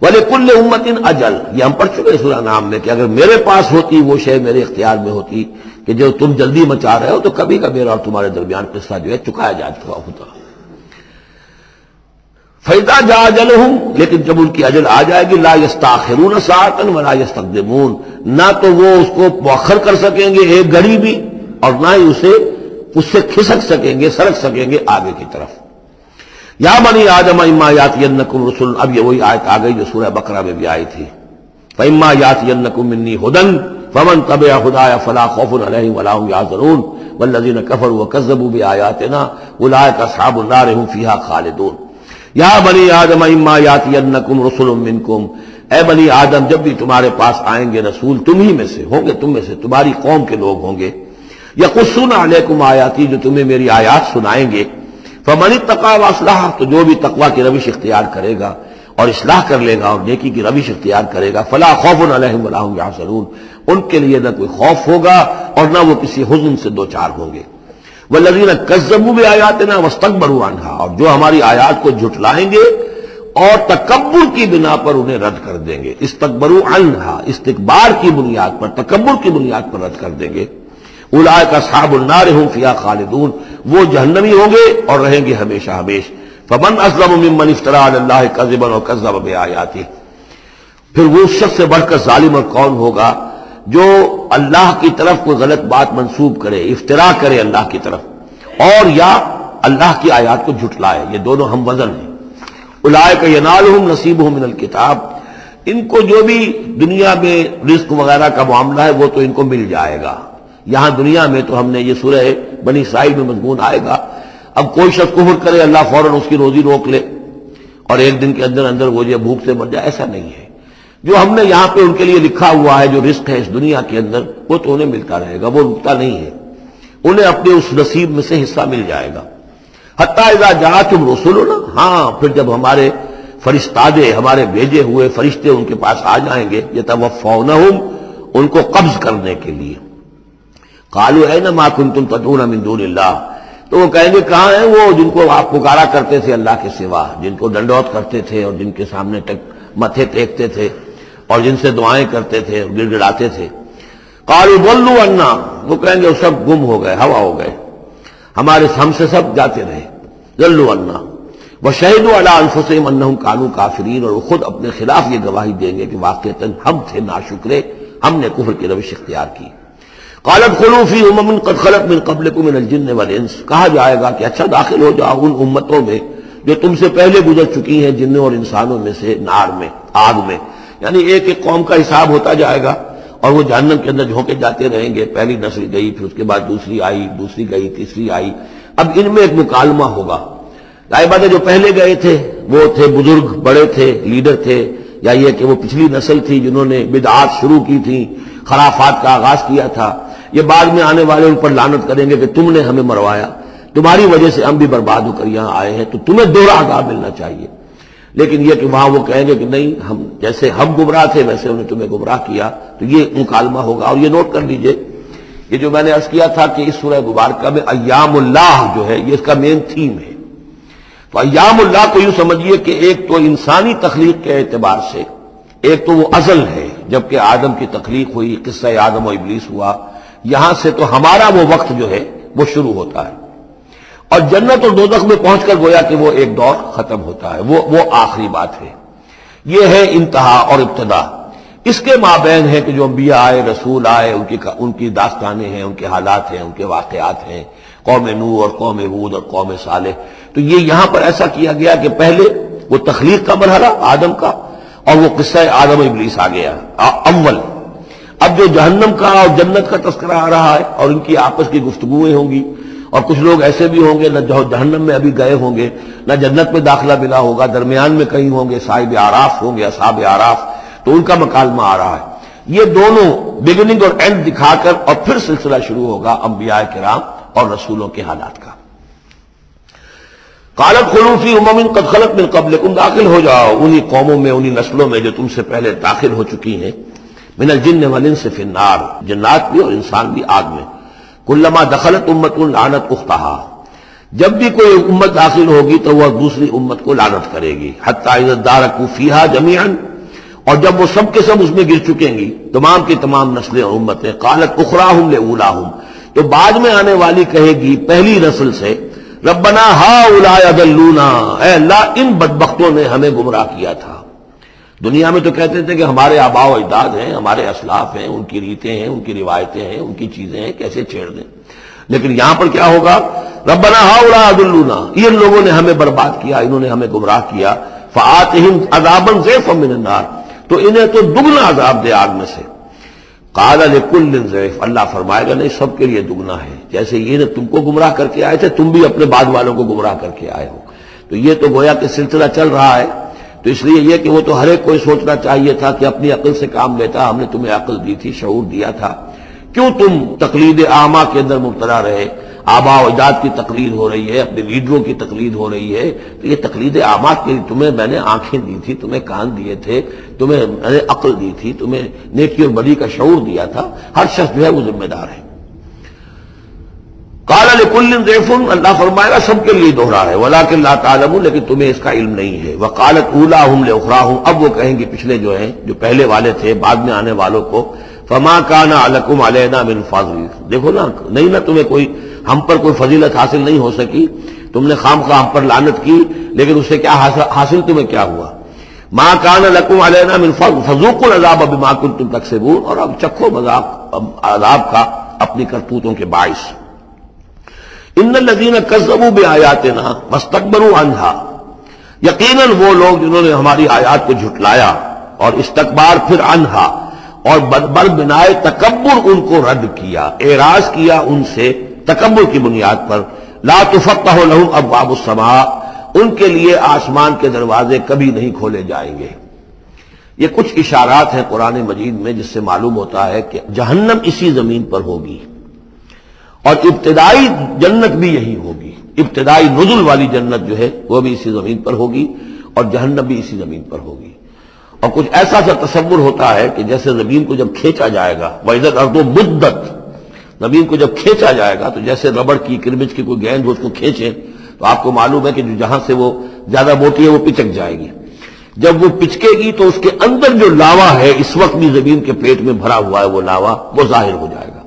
وَلِكُلِّ أُمَّةٍ أَجَلٌ، یہ ہم پڑھ چکے سورہ نام میں کہ اگر میرے پاس ہوتی وہ شے میرے اختیار میں ہوتی کہ جو تم جلدی مچا رہے ہو تو کبھی کا میرا اور تمہارے درمیان قصہ جو ہے چکایا جا چکا ہوتا. فَإِذَا جَاءَ أَجَلُهُمْ، لیکن جب ان کی اجل آ جائے گی لَا يَسْتَأْخِرُونَ سَاعَةً وَلَا يَسْتَقْدِمُونَ، نہ تو وہ اس کو مؤخر کر سکیں گے ایک گھڑی بھی اور نہ ہی اسے اس سے کھسک سکیں گے سڑک سکیں گے آگے کی طرف. یا بنی آدم اما یاتینکم رسل، اب یہ وہی آیت آ گئی جو سورہ بقرہ میں بھی آئی تھی، فاما یاتینکم منی ہدن فمن تبع ہدایا فلا خوف علیہم ولا هم یحزنون والذین کفروا وکذبوا بآیاتنا اولئک اصحاب النار هم فیھا خالدون. یا بنی آدم اما یاتینکم رسل منکم، اے بنی آدم جب بھی تمہارے پاس آئیں گے رسول تم ہی میں سے ہوں گے، تم میں سے تمہاری قوم کے لوگ ہوں گے، یقصون علیکم آیاتی، جو تمہیں میری آیات سنائیں گے، فمن اتقی واصلح، تو جو بھی تقوی کی روش اختیار کرے گا اور اصلاح کر لے گا اور نیکی کی روش اختیار کرے گا، فلا خوف علیہم ولا هم یحزنون، ان کے لیے نہ کوئی خوف ہوگا اور نہ وہ کسی حزن سے دوچار ہوں گے. والذین کذبوا بآیاتنا واستکبروا عنہا، اور جو ہماری آیات کو جھٹلائیں گے اور تکبر کی بنا پر انہیں رد کر دیں گے، استکبروا عنہا استکبار کی بنیاد پر تکبر کی بنیاد پر رد کر دیں گے، اولئک اصحاب النار هم فیھا خالدون، وہ جہنمی ہوں گے اور رہیں گے ہمیشہ ہمیش. فمن اظلم ممن افتری علی اللہ کذبا وکذب بآیاتہ، پھر وہ اس شخص سے بڑھ کر ظالم اور کون ہوگا جو اللہ کی طرف کوئی غلط بات منسوب کرے، افترا کرے اللہ کی طرف، اور یا اللہ کی آیات کو جھٹلائے، یہ دونوں ہم وزن ہیں. اولئک ینالہم نصیبہم من الکتاب، ان کو جو بھی دنیا میں رزق وغیرہ کا معاملہ ہے وہ تو ان کو مل جائے گا. یہاں دنیا میں تو ہم نے یہ سورہ بنی اسرائیل میں مضمون آئے گا، اب کوئی شخص کفر کرے اللہ فوراً اس کی روزی روک لے اور ایک دن کے اندر اندر وہ یہ بھوک سے مر جائے، ایسا نہیں ہے. جو ہم نے یہاں پہ ان کے لیے لکھا ہوا ہے، جو رزق ہے اس دنیا کے اندر، وہ تو انہیں ملتا رہے گا، وہ رکتا نہیں ہے، انہیں اپنے اس نصیب میں سے حصہ مل جائے گا. حتیٰ اذا جاءتہم رسلنا، ہاں پھر جب ہمارے فرشتادے، ہمارے بھیجے ہوئے فرشتے ان کے پاس آ جائیں گے، یتوفونہم، ان کو قبض کرنے کے لیے. قالوا اين ما كنتم تدعون من دون الله، تو وہ کہیں گے کہاں ہیں وہ جن کو آپ پکارا کرتے تھے اللہ کے سوا، جن کو ڈنڈوت کرتے تھے اور جن کے سامنے متھے ٹیکتے تھے اور جن سے دعائیں کرتے تھے، گڑ گڑاتے تھے. قالوا ضلوا عنا، وہ کہیں گے وہ سب گم ہو گئے، ہوا ہو گئے، ہمارے ہم سے سب جاتے رہے. ضلوا عنا وشهدوا على انفسهم انهم كانوا كافرين، اور خود اپنے خلاف یہ گواہی دیں گے کہ واقعتاً ہم تھے ناشکرے، ہم نے کفر کی روش اختیار کی. قال ادخلوا في امم قد خلت من قبلكم من الجن والانس، کہا جائے گا کہ اچھا داخل ہو جاؤ ان امتوں میں جو تم سے پہلے گزر چکی ہیں، جنوں اور انسانوں میں سے، نار میں، آگ میں. یعنی ایک ایک قوم کا حساب ہوتا جائے گا اور وہ جہنم کے اندر جھونکے جاتے رہیں گے. پہلی نسل گئی، پھر اس کے بعد دوسری آئی، دوسری گئی، تیسری آئی. اب ان میں ایک مکالمہ ہوگا. ظاہر بات ہے جو پہلے گئے تھے وہ تھے بزرگ، بڑے تھے، لیڈر تھے، یا یہ کہ وہ پچھلی نسل تھی جنہوں نے بدعات شروع کی تھی، خرافات کا آغاز کیا تھا. یہ بعد میں آنے والے ان پر لعنت کریں گے کہ تم نے ہمیں مروایا، تمہاری وجہ سے ہم بھی برباد ہو کر یہاں آئے ہیں، تو تمہیں دوہرا عذاب ملنا چاہیے. لیکن یہ کہ وہاں وہ کہیں گے کہ نہیں، ہم جیسے ہم گمراہ تھے ویسے انہوں نے تمہیں گمراہ کیا. تو یہ مکالمہ ہوگا. اور یہ نوٹ کر لیجئے، یہ جو میں نے عرض کیا تھا کہ اس سورہ مبارکہ میں ایام اللہ جو ہے یہ اس کا مین تھیم ہے. تو ایام اللہ کو یوں سمجھیے کہ ایک تو انسانی تخلیق کے اعتبار سے، ایک تو وہ ازل ہے جبکہ آدم کی تخلیق ہوئی، قصہ آدم و ابلیس ہوا، یہاں سے تو ہمارا وہ وقت جو ہے وہ شروع ہوتا ہے. اور جنت اور دوزخ میں پہنچ کر گویا کہ وہ ایک دور ختم ہوتا ہے، وہ وہ آخری بات ہے. یہ ہے انتہا اور ابتدا. اس کے مابین ہے کہ جو انبیاء آئے، رسول آئے، ان کی ان کی داستانیں ہیں، ان کے حالات ہیں، ان کے واقعات ہیں، قوم نوح اور قوم عاد اور قوم صالح. تو یہ یہاں پر ایسا کیا گیا کہ پہلے وہ تخلیق کا مرحلہ آدم کا، اور وہ قصہ آدم و ابلیس آ گیا اول. اب جو جہنم کا اور جنت کا تذکرہ آ رہا ہے، اور ان کی آپس کی گفتگویں ہوں گی. اور کچھ لوگ ایسے بھی ہوں گے نہ جہنم میں ابھی گئے ہوں گے، نہ جنت میں داخلہ ملا ہوگا، درمیان میں کہیں ہوں گے، صاحب اعراف ہوں گے، اصحاب اعراف. تو ان کا مکالمہ آ رہا ہے. یہ دونوں بگننگ اور اینڈ دکھا کر اور پھر سلسلہ شروع ہوگا انبیاء کرام اور رسولوں کے حالات کا. قالت خلو فی امم قد خلت من قبلکم، داخل ہو جاؤ انہی قوموں میں، انہی نسلوں میں جو تم سے پہلے داخل ہو چکی ہیں. من الجن والانس فی النار، جنات بھی اور انسان بھی آگ میں. کلما دخلت امت لعنت اختہا، جب بھی کوئی امت داخل ہوگی تو وہ دوسری امت کو لعنت کرے گی. حتی اذا دارکوا فیہا جميعا، اور جب وہ سب کے سب اس میں گر چکیں گی، تمام کی تمام نسلیں اور امتیں. قالت اخراہم لاولاہم، تو بعد میں آنے والی کہے گی پہلی نسل سے، ربنا ہؤلاء اضلونا، اے اللہ ان بدبختوں نے ہمیں گمراہ کیا تھا. دنیا میں تو کہتے تھے کہ ہمارے آباء و اجداد ہیں، ہمارے اسلاف ہیں، ان کی ریتیں ہیں، ان کی روایتیں ہیں، ان کی چیزیں ہیں، کیسے چھیڑ دیں. لیکن یہاں پر کیا ہوگا، ربنا ہؤلاء اضلونا، ان لوگوں نے ہمیں برباد کیا، انہوں نے ہمیں گمراہ کیا. فآتہم عذابا ضعفا من النار، تو انہیں تو دگنا عذاب دے آگ میں سے. قال لكل ضعف، اللہ فرمائے گا نہیں سب کے لیے دگنا ہے. جیسے یہ نے تم کو گمراہ کر کے آئے تھے، تم بھی اپنے بعد والوں کو گمراہ کر کے آئے ہو. تو یہ تو گویا کہ سلسلہ چل رہا ہے. تو اس لیے یہ کہ وہ تو ہر ایک کو سوچنا چاہیے تھا کہ اپنی عقل سے کام لیتا، ہم نے تمہیں عقل دی تھی، شعور دیا تھا، کیوں تم تقلید عامہ کے اندر مبتلا رہے. آباء و اجداد کی تقلید ہو رہی ہے، اپنے لیڈروں کی تقلید ہو رہی ہے. تو یہ تقلید عامہ کے لیے تمہیں میں نے آنکھیں دی تھی، تمہیں کان دیے تھے، تمہیں میں نے عقل دی تھی، تمہیں نیکی اور بدی کا شعور دیا تھا. ہر شخص جو ہے وہ ذمہ دار ہے. قال لكل ضعف، اللہ فرمائے گا سب کے لیے دوہرا ہے. ولكن لا تعلمون، لیکن تمہیں اس کا علم نہیں ہے. وقالت اولاهم لاخراهم، اب وہ کہیں گے پچھلے جو ہیں، جو پہلے والے تھے بعد میں آنے والوں کو، فما كان لكم علينا من فضل، دیکھو نا نہیں نہ تمہیں کوئی، ہم پر کوئی فضیلت حاصل نہیں ہو سکی. تم نے خام خواہ ہم پر لعنت کی، لیکن اس سے کیا حاصل، تمہیں کیا ہوا. ما کان لکم علینا من فضل فذوقوا العذاب بما کنتم تکسبون، اور اب چکھو مذاق عذاب کا اپنی کرتوتوں کے باعث. ان الذین کذبوا بآیاتنا واستكبروا عنها، یقیناً وہ لوگ جنہوں نے ہماری آیات کو جھٹلایا اور استکبار پھر عنها، اور بدبر بنائے تکبر ان کو رد کیا، اعراض کیا ان سے تکبر کی بنیاد پر. لا تفتح لهم ابواب السماء، ان کے لیے آسمان کے دروازے کبھی نہیں کھولے جائیں گے. یہ کچھ اشارات ہیں قرآن مجید میں جس سے معلوم ہوتا ہے کہ جہنم اسی زمین پر ہوگی اور ابتدائی جنت بھی یہی ہوگی، ابتدائی نزل والی جنت جو ہے وہ بھی اسی زمین پر ہوگی اور جہنم بھی اسی زمین پر ہوگی۔ اور کچھ ایسا سا تصور ہوتا ہے کہ جیسے زمین کو جب کھینچا جائے گا، وَإِذَا الْأَرْضُ مُدَّتْ، زمین کو جب کھینچا جائے گا تو جیسے ربڑ کی کرمچ کی کوئی گیند ہو اس کو کھینچیں تو آپ کو معلوم ہے کہ جو جہاں سے وہ زیادہ موٹی ہے وہ پچک جائے گی، جب وہ پچکے گی تو اس کے اندر جو لاوا ہے اس وقت بھی زمین کے پیٹ میں بھرا ہوا ہے وہ لاوا وہ ظاہر ہو جائے گا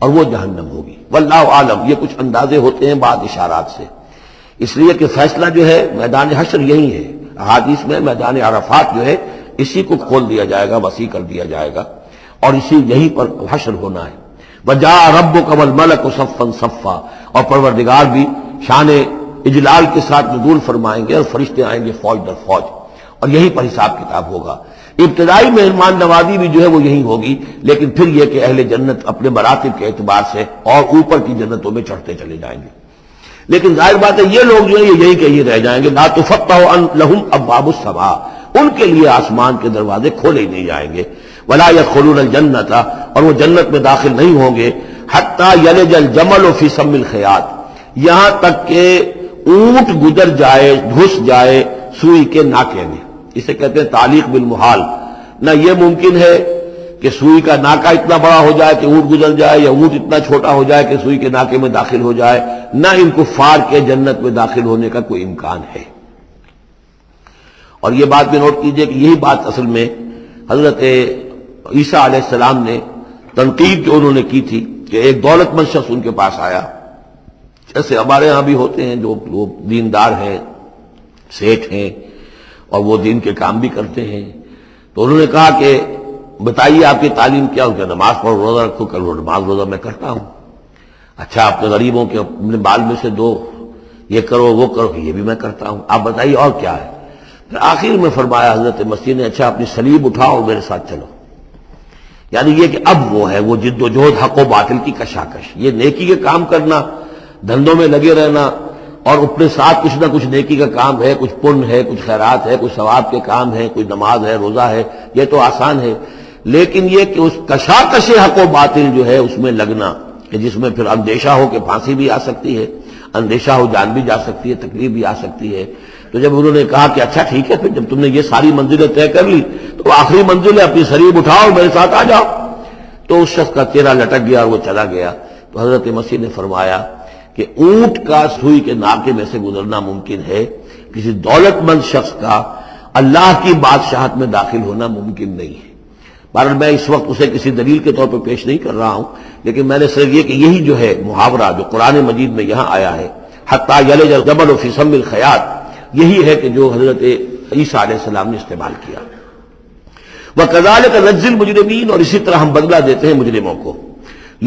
اور وہ جہنم ہوگی، واللہ عالم۔ یہ کچھ اندازے ہوتے ہیں بعض اشارات سے، اس لیے کہ فیصلہ جو ہے میدان حشر یہی ہے، احادیث میں میدان عرفات جو ہے اسی کو کھول دیا جائے گا، وسیع کر دیا جائے گا اور اسی یہیں پر حشر ہونا ہے۔ وَجَاءَ رَبُّكَ وَالْمَلَكُ صَفًّا صَفًّا، اور پروردگار بھی شان اجلال کے ساتھ نزول فرمائیں گے اور فرشتے آئیں گے فوج در فوج، اور یہی پر حساب کتاب ہوگا۔ ابتدائی مہمان نوازی بھی جو ہے وہ یہی ہوگی، لیکن پھر یہ کہ اہل جنت اپنے مراتب کے اعتبار سے اور اوپر کی جنتوں میں چڑھتے چلے جائیں گے، لیکن ظاہر بات ہے یہ لوگ جو ہیں یہ یہی کہ یہ رہ جائیں گے۔ لَا تُفَتَّحُ لَهُمْ أَبْوَابُ السَّمَاءِ، ان کے لیے آسمان کے دروازے کھولے نہیں جائیں گے۔ وَلَا يَدْخُلُونَ الْجَنَّةَ، اور وہ جنت میں داخل نہیں ہوں گے۔ حَتَّى يَلِجَ الْجَمَلُ فِي سَمِّ الْخِيَاطِ، یہاں تک کہ اونٹ گزر جائے، گھس جائے سوئی کے ناکے میں۔ اسے کہتے ہیں تعلیق بالمحال، نہ یہ ممکن ہے کہ سوئی کا ناکہ اتنا بڑا ہو جائے کہ اونٹ گزر جائے، یا اونٹ اتنا چھوٹا ہو جائے کہ سوئی کے ناکے میں داخل ہو جائے، نہ ان کفار کے جنت میں داخل ہونے کا کوئی امکان ہے۔ اور یہ بات بھی نوٹ کیجئے کہ یہی بات اصل میں حضرت عیسیٰ علیہ السلام نے تنقید جو انہوں نے کی تھی کہ ایک دولت مند شخص ان کے پاس آیا، جیسے ہمارے ہاں بھی ہوتے ہیں جو لوگ دیندار ہیں، سیٹھ ہیں اور وہ دین کے کام بھی کرتے ہیں، تو انہوں نے کہا کہ بتائیے آپ کی تعلیم کیا ہو؟ کہ نماز پڑھو، روزہ رکھو۔ کہ نماز روزہ میں کرتا ہوں۔ اچھا، اپنے غریبوں کے اپنے بال میں سے دو، یہ کرو وہ کرو، یہ بھی میں کرتا ہوں، آپ بتائیے اور کیا ہے؟ پھر آخر میں فرمایا حضرت مسیح نے، اچھا اپنی صلیب اٹھاؤ اور میرے ساتھ چلو۔ یعنی یہ کہ اب وہ ہے وہ جد و جہد حق و باطل کی کشاکش، یہ نیکی کے کام کرنا، دھندوں میں لگے رہنا اور اپنے ساتھ کچھ نہ کچھ نیکی کا کام ہے، کچھ پن ہے، کچھ خیرات ہے، کچھ ثواب کے کام ہے، کچھ نماز ہے، روزہ ہے، یہ تو آسان ہے، لیکن یہ کہ اس کشاکش حق و باطل جو ہے اس میں لگنا، کہ جس میں پھر اندیشہ ہو کہ پھانسی بھی آ سکتی ہے، اندیشہ ہو جان بھی جا سکتی ہے، تکلیف بھی آ سکتی ہے۔ تو جب انہوں نے کہا کہ اچھا ٹھیک ہے، پھر جب تم نے یہ ساری منزلیں طے کر لی تو آخری منزل ہے، اپنی صلیب اٹھاؤ میرے ساتھ آ جاؤ، تو اس شخص کا چہرہ لٹک گیا اور وہ چلا گیا۔ تو حضرت مسیح نے فرمایا کہ اونٹ کا سوئی کے ناکے میں سے گزرنا ممکن ہے، کسی دولت مند شخص کا اللہ کی بادشاہت میں داخل ہونا ممکن نہیں ہے۔ بہرحال میں اس وقت اسے کسی دلیل کے طور پر پیش نہیں کر رہا ہوں، لیکن میں نے صرف یہ کہ یہی جو ہے محاورہ جو قرآن مجید میں یہاں آیا ہے، حتیٰ یلج الجمل فی سم الخیاط، یہی ہے کہ جو حضرت عیسیٰ علیہ السلام نے استعمال کیا۔ وَكَذَلِكَ نَجْزِي الْمُجْرِمِينَ، اور اسی طرح ہم بدلہ دیتے ہیں مجرموں کو۔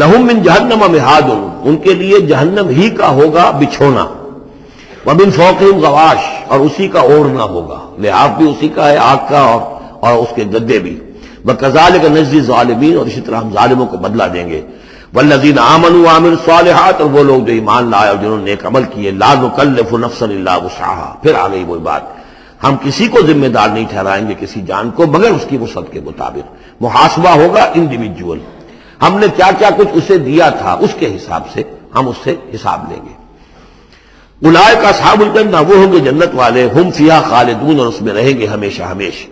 لَهُم مِّن جَهَنَّمَ مِهَادٌ، ان کے لیے جہنم ہی کا ہوگا بچھونا۔ وَمِن فَوْقِهِمْ غَوَاشٍ، اور اسی کا اوڑھنا ہوگا، لحاف بھی اسی کا ہے، آگ کا، اور اور اس کے گدے بھی۔ وَكَذَلِكَ نَجْزِي الظَّالِمِينَ، اور اسی طرح ہم ظالموں کو بدلہ دیں گے۔ وَالَّذِينَ آمَنُوا وَعَمِلُوا الصَّالِحَاتِ، اور وہ لوگ جو ایمان لائے اور جنہوں نے نیک عمل کیے۔ لَا نُكَلِّفُ نَفْسًا إِلَّا وُسْعَهَا، پھر آ گئی وہی بات، ہم کسی کو ذمہ دار نہیں ٹھہرائیں گے کسی جان کو مگر اس کی وسعت کے مطابق، محاسبہ ہوگا انڈیویجول، ہم نے کیا کیا کچھ اسے دیا تھا اس کے حساب سے ہم اس سے حساب لیں گے۔ اولئک اصحاب الجنہ، وہ ہوں گے جنت والے، ہم فیہا خالدون، اور اس میں رہیں گے ہمیشہ ہمیشہ۔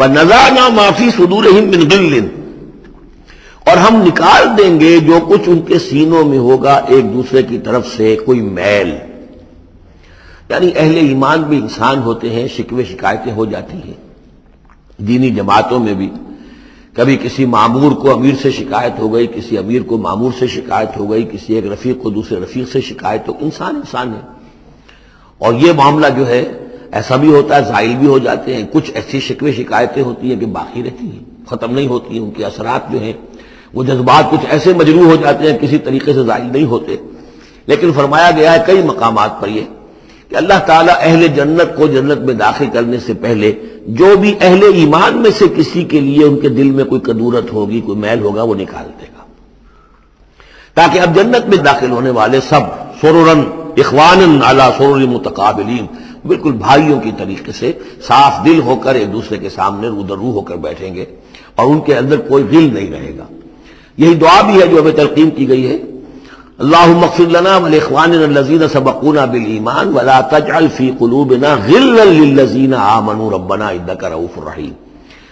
وَنَزَعْنَا مَا فِی صُدُورِهِم مِّن غِلٍّ، اور ہم نکال دیں گے جو کچھ ان کے سینوں میں ہوگا ایک دوسرے کی طرف سے کوئی میل۔ یعنی اہل ایمان بھی انسان ہوتے ہیں، شکوے شکایتیں ہو جاتی ہیں، دینی جماعتوں میں بھی کبھی کسی مامور کو امیر سے شکایت ہو گئی، کسی امیر کو مامور سے شکایت ہو گئی، کسی ایک رفیق کو دوسرے رفیق سے شکایت ہو، انسان انسان ہے۔ اور یہ معاملہ جو ہے ایسا بھی ہوتا ہے، زائل بھی ہو جاتے ہیں، کچھ ایسی شکوے شکایتیں ہوتی ہیں کہ باقی رہتی ہیں، ختم نہیں ہوتی ہیں، ان کے اثرات جو ہیں وہ جذبات کچھ ایسے مجروح ہو جاتے ہیں، کسی طریقے سے زائل نہیں ہوتے۔ لیکن فرمایا گیا ہے کئی مقامات پر یہ کہ اللہ تعالیٰ اہل جنت کو جنت میں داخل کرنے سے پہلے جو بھی اہل ایمان میں سے کسی کے لیے ان کے دل میں کوئی کدورت ہوگی، کوئی میل ہوگا، وہ نکال دے گا، تاکہ اب جنت میں داخل ہونے والے سب سرورن اخوانن علی سرور متقابلین، بالکل بھائیوں کی طریقے سے صاف دل ہو کر ایک دوسرے کے سامنے رو در رو ہو کر بیٹھیں گے اور ان کے اندر کوئی غل نہیں رہے گا۔ یہی دعا بھی ہے جو ہمیں تلقین کی گئی ہے، اللہم اغفر لنا ولاخواننا الذین سبقونا بالایمان ولا تجعل فی قلوبنا غلا للذین آمنوا ربنا انک رؤوف رحیم۔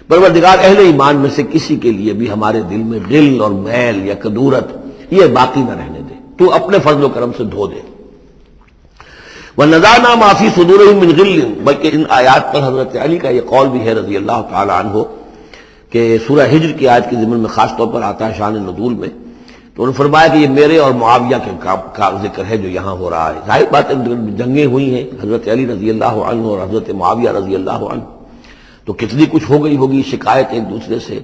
پروردگار اہل ایمان میں سے کسی کے لیے بھی ہمارے دل میں غل اور میل یا کدورت یہ باقی نہ رہنے دے، تو اپنے فضل و کرم سے دھو دے۔ وَنَزَعْنَا مَا فِي صُدُورِهِم مِّن غِلٍّ، بلکہ ان آیات پر حضرت علی کا یہ قول بھی ہے رضی اللہ تعالی عنہ کہ سورہ ہجر کی آیت کے ضمن میں خاص طور پر آتا ہے شان نزول میں، تو انہوں نے فرمایا کہ یہ میرے اور معاویہ کے کا ذکر ہے جو یہاں ہو رہا ہے۔ ظاہر بات ہے جنگیں ہوئی ہیں حضرت علی رضی اللہ عنہ اور حضرت معاویہ رضی اللہ عنہ، تو کتنی کچھ ہو گئی ہوگی شکایت ایک دوسرے سے،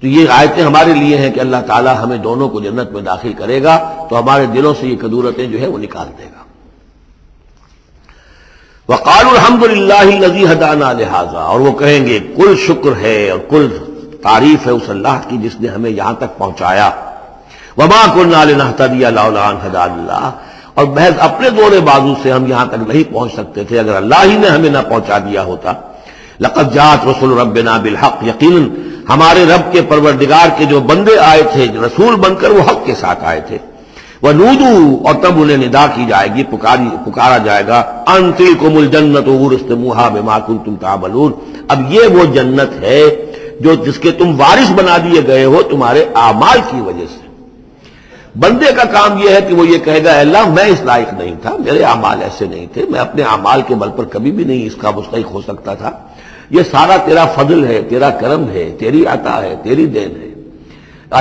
تو یہ آیتیں ہمارے لیے ہیں کہ اللہ تعالی ہمیں دونوں کو جنت میں داخل کرے گا تو ہمارے دلوں سے یہ کدورتیں جو ہے وہ نکال دے گا۔ وَقَالُوا الْحَمْدُ لِلَّهِ الَّذِي هَدَانَا لِهَذَا، اور وہ کہیں گے کل شکر ہے اور کل تعریف ہے اس اللہ کی جس نے ہمیں یہاں تک پہنچایا۔ وَمَا كُنَّا لِنَهْتَدِيَ لَوْلَا أَنْ هَدَانَا اللَّهُ، اور محض اپنے دورے بازو سے ہم یہاں تک نہیں پہنچ سکتے تھے اگر اللہ ہی نے ہمیں نہ پہنچا دیا ہوتا۔ لَقَدْ جَاءَتْ رُسُلُ رَبِّنَا بِالْحَقِّ، یقیناً ہمارے رب کے پروردگار کے جو بندے آئے تھے رسول بن کر وہ حق کے ساتھ آئے تھے۔ وَنُودُوا، اور تب انہیں ندا کی جائے گی، پکاری پکارا جائے گا، أَن تِلْكُمُ الْجَنَّةُ أُورِثْتُمُوهَا بِمَا كُنْتُمْ تَعْمَلُونَ، اب یہ وہ جنت ہے جو جس کے تم وارث بنا دیے گئے ہو تمہارے اعمال کی وجہ سے۔ بندے کا کام یہ ہے کہ وہ یہ کہے گا اللہ میں اس لائق نہیں تھا، میرے اعمال ایسے نہیں تھے، میں اپنے اعمال کے بل پر کبھی بھی نہیں اس کا مستحق ہو سکتا تھا، یہ سارا تیرا فضل ہے، تیرا کرم ہے، تیری عطا ہے، تیری دین ہے۔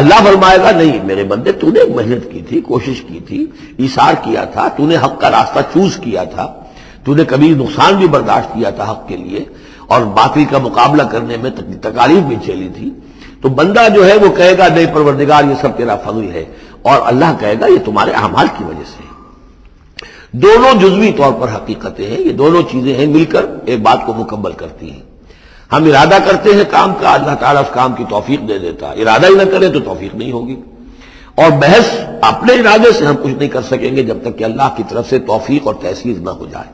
اللہ فرمائے گا نہیں میرے بندے، تو نے محنت کی تھی، کوشش کی تھی، ایثار کیا تھا، تو نے حق کا راستہ چوز کیا تھا، تو نے کبھی نقصان بھی برداشت کیا تھا حق کے لیے اور باطل کا مقابلہ کرنے میں تکالیف بھی جھیلی تھی۔ تو بندہ جو ہے وہ کہے گا نہیں پروردگار یہ سب تیرا فضل ہے، اور اللہ کہے گا یہ تمہارے اعمال کی وجہ سے ہے۔ دونوں جزوی طور پر حقیقتیں ہیں، یہ دونوں چیزیں ہیں مل کر ایک بات کو مکمل کرتی ہیں۔ ہم ارادہ کرتے ہیں کام کا، اللہ تعالیٰ اس کام کی توفیق دے دیتا، ارادہ ہی نہ کرے تو توفیق نہیں ہوگی، اور محض اپنے ارادے سے ہم کچھ نہیں کر سکیں گے جب تک کہ اللہ کی طرف سے توفیق اور تحصیل نہ ہو جائے۔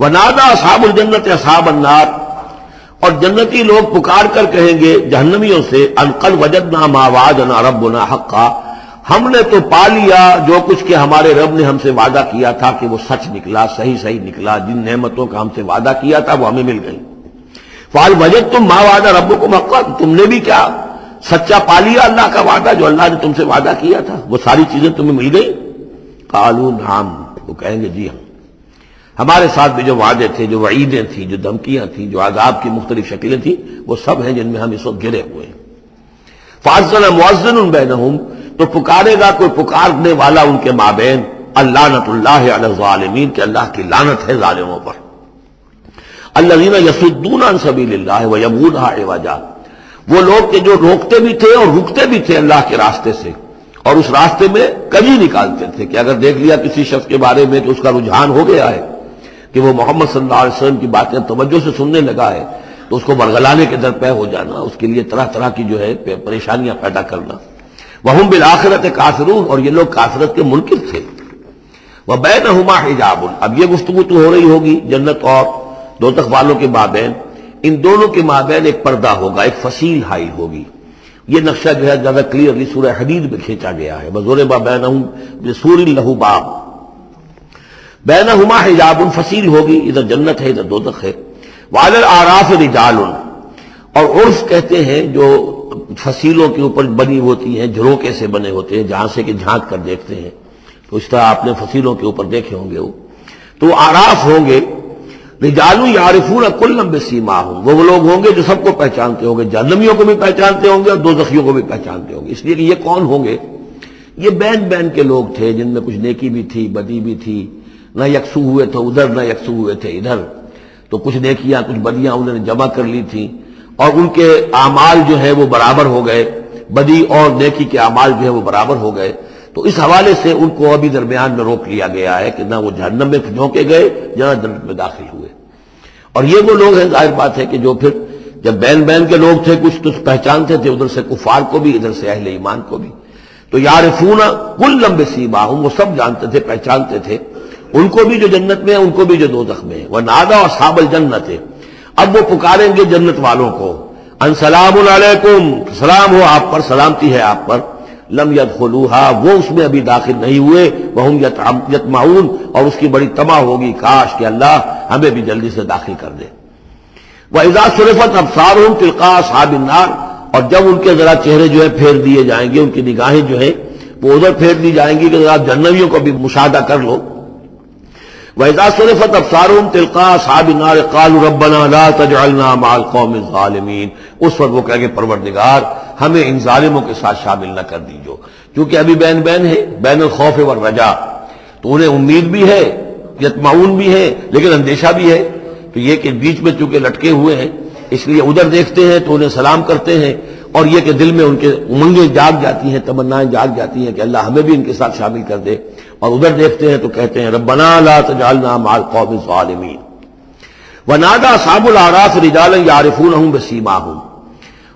وَنَادَى أَصْحَابُ الْجَنَّةِ أَصْحَابَ النَّارِ، اور جنتی لوگ پکار کر کہیں گے جہنمیوں سے أَن قَدْ وَجَدْنَا مَا وَعَدَنَا رَبُّنَا حَقًّا، ہم نے تو پا لیا جو کچھ کہ ہمارے رب نے ہم سے وعدہ کیا تھا کہ وہ سچ نکلا، صحیح صحیح نکلا، جن نعمتوں کا ہم سے وعدہ کیا تھا وہ ہمیں مل گئی۔ فَهَلْ وَجَدْتُمْ مَا وَعَدَ رَبُّكُمْ حَقًّا، تم نے بھی کیا سچا پا لیا اللہ کا وعدہ جو اللہ نے تم سے وعدہ کیا تھا، وہ ساری چیزیں تمہیں مل گئی؟ قَالُوا نَعَمْ، وہ کہیں گے جی ہاں، ہمارے ساتھ بھی جو وعدے تھے، جو وعیدیں تھیں، جو دھمکیاں تھیں، جو عذاب کی مختلف شکلیں تھیں، وہ سب ہیں جن میں ہم اس وقت گرے ہوئے ہیں۔ فَأَذَّنَ مُؤَذِّنٌ بَيْنَهُمْ، تو پکارے گا کوئی پکارنے والا ان کے مابین، اللعنۃ اللہ علی الظالمین، کہ اللہ کی لعنت ہے ظالموں پر۔ الذین یصدون عن سبیل اللہ ویبغونها عوجا، وہ لوگ کہ جو روکتے بھی تھے اور رکتے بھی تھے اللہ کے راستے سے، اور اس راستے میں کجی نکالتے تھے کہ اگر دیکھ لیا کسی شخص کے بارے میں کہ اس کا رجحان ہو گیا ہے کہ وہ محمد صلی اللہ علیہ وسلم کی باتیں توجہ سے سننے لگا ہے تو اس کو ورغلانے کے درپے ہو جانا، اس کے لیے طرح طرح کی جو ہے پریشانیاں پیدا کرنا۔ وَهُمْ بِالْآخِرَةِ کافرون، اور یہ لوگ کافرت کے منکر تھے۔ وَبَيْنَهُمَا حِجَابٌ، اب یہ گفتگو تو ہو رہی ہوگی جنت اور دوزخ والوں کے مابین، ان دونوں کے مابین ایک پردہ ہوگا، ایک فصیل حائل ہوگی۔ یہ نقشہ جو ہے زیادہ کلیئرلی سورہ حدید میں کھینچا گیا ہے، بزور ما بینہم سور لہو باب، بینہما حجاب، فصیل ہوگی، ادھر جنت ہے ادھر دوزخ ہے۔ وعلی الاعراف رجال، اور عرف کہتے ہیں جو فصیلوں کے اوپر بنی ہوتی ہیں، جھروکے سے بنے ہوتے ہیں جہاں سے کہ جھانک کر دیکھتے ہیں، تو اس طرح آپ نے فصیلوں کے اوپر دیکھے ہوں گے، وہ تو اعراف ہوں گے۔ رجالو یعرفون کلا بسیماہم، وہ لوگ ہوں گے جو سب کو پہچانتے ہوں گے، جہنمیوں کو بھی پہچانتے ہوں گے اور دوزخیوں کو بھی پہچانتے ہوں گے، اس لیے کہ یہ کون ہوں گے؟ یہ بین بین کے لوگ تھے جن میں کچھ نیکی بھی تھی بدی بھی تھی، نہ یکسو ہوئے تھے ادھر نہ یکسو ہوئے تھے ادھر، تو کچھ نیکیاں کچھ بدیاں انہوں نے جمع کر لی تھیں اور ان کے اعمال جو ہے وہ برابر ہو گئے، بدی اور نیکی کے اعمال جو ہے وہ برابر ہو گئے، تو اس حوالے سے ان کو ابھی درمیان میں روک لیا گیا ہے کہ نہ وہ جہنم میں جھونکے گئے نہ جنت میں داخل ہوئے۔ اور یہ وہ لوگ ہیں ظاہر بات ہے کہ جو پھر جب بین بین کے لوگ تھے کچھ تو پہچانتے تھے، ادھر سے کفار کو بھی ادھر سے اہل ایمان کو بھی، تو یعرفون کلا بسیماہم، وہ سب جانتے تھے پہچانتے تھے۔ ان کو بھی جو جنت میں ہے ان کو بھی جو دوزخ میں ہے. ونادوا اصحاب الجنت، اب وہ پکاریں گے جنت والوں کو، ان سلام علیکم، سلام ہو آپ پر، سلامتی ہے آپ پر. لم يدخلوها، وہ اس میں ابھی داخل نہیں ہوئے. وہم یطمعون، اور اس کی بڑی طمع ہوگی کاش کہ اللہ ہمیں بھی جلدی سے داخل کر دے. وَإِذَا صُرِفَتْ أَبْصَارُهُمْ تِلْقَاءَ أَصْحَابِ النَّارِ، اور جب ان کے ذرا چہرے جو ہے پھیر دیے جائیں گے، ان کی نگاہیں جو ہیں وہ ادھر پھیر دی جائیں گی کہ ذرا جہنمیوں کو بھی مشاہدہ کر لو. وَإِذَا صُرِفَتْ أَبْصَارُهُمْ تِلْقَاءَ أَصْحَابِ النَّارِ قَالُوا رَبَّنَا لَا تَجْعَلْنَا مَعَ الْقَوْمِ الظَّالِمِينَ، اس وقت وہ کہہ کے پروردگار ہمیں ان ظالموں کے ساتھ شامل نہ کر دیجو. کیونکہ ابھی بین بین ہے، بین الخوف والرجا، تو انہیں امید بھی ہے، یطمعون بھی ہے، لیکن اندیشہ بھی ہے. تو یہ کہ بیچ میں چونکہ لٹکے ہوئے ہیں، اس لیے ادھر دیکھتے ہیں تو انہیں سلام کرتے ہیں، اور یہ کہ دل میں ان کے امنگیں جاگ جاتی ہیں، تمنائیں جاگ جاتی ہیں کہ اللہ ہمیں بھی ان کے ساتھ شامل کر دے. اور ادھر دیکھتے ہیں تو کہتے ہیں ربنا لا تجعلنا مع القوم الظالمین. ونادى اصحاب الاعراف رجالا يعرفونهم بسيماهم،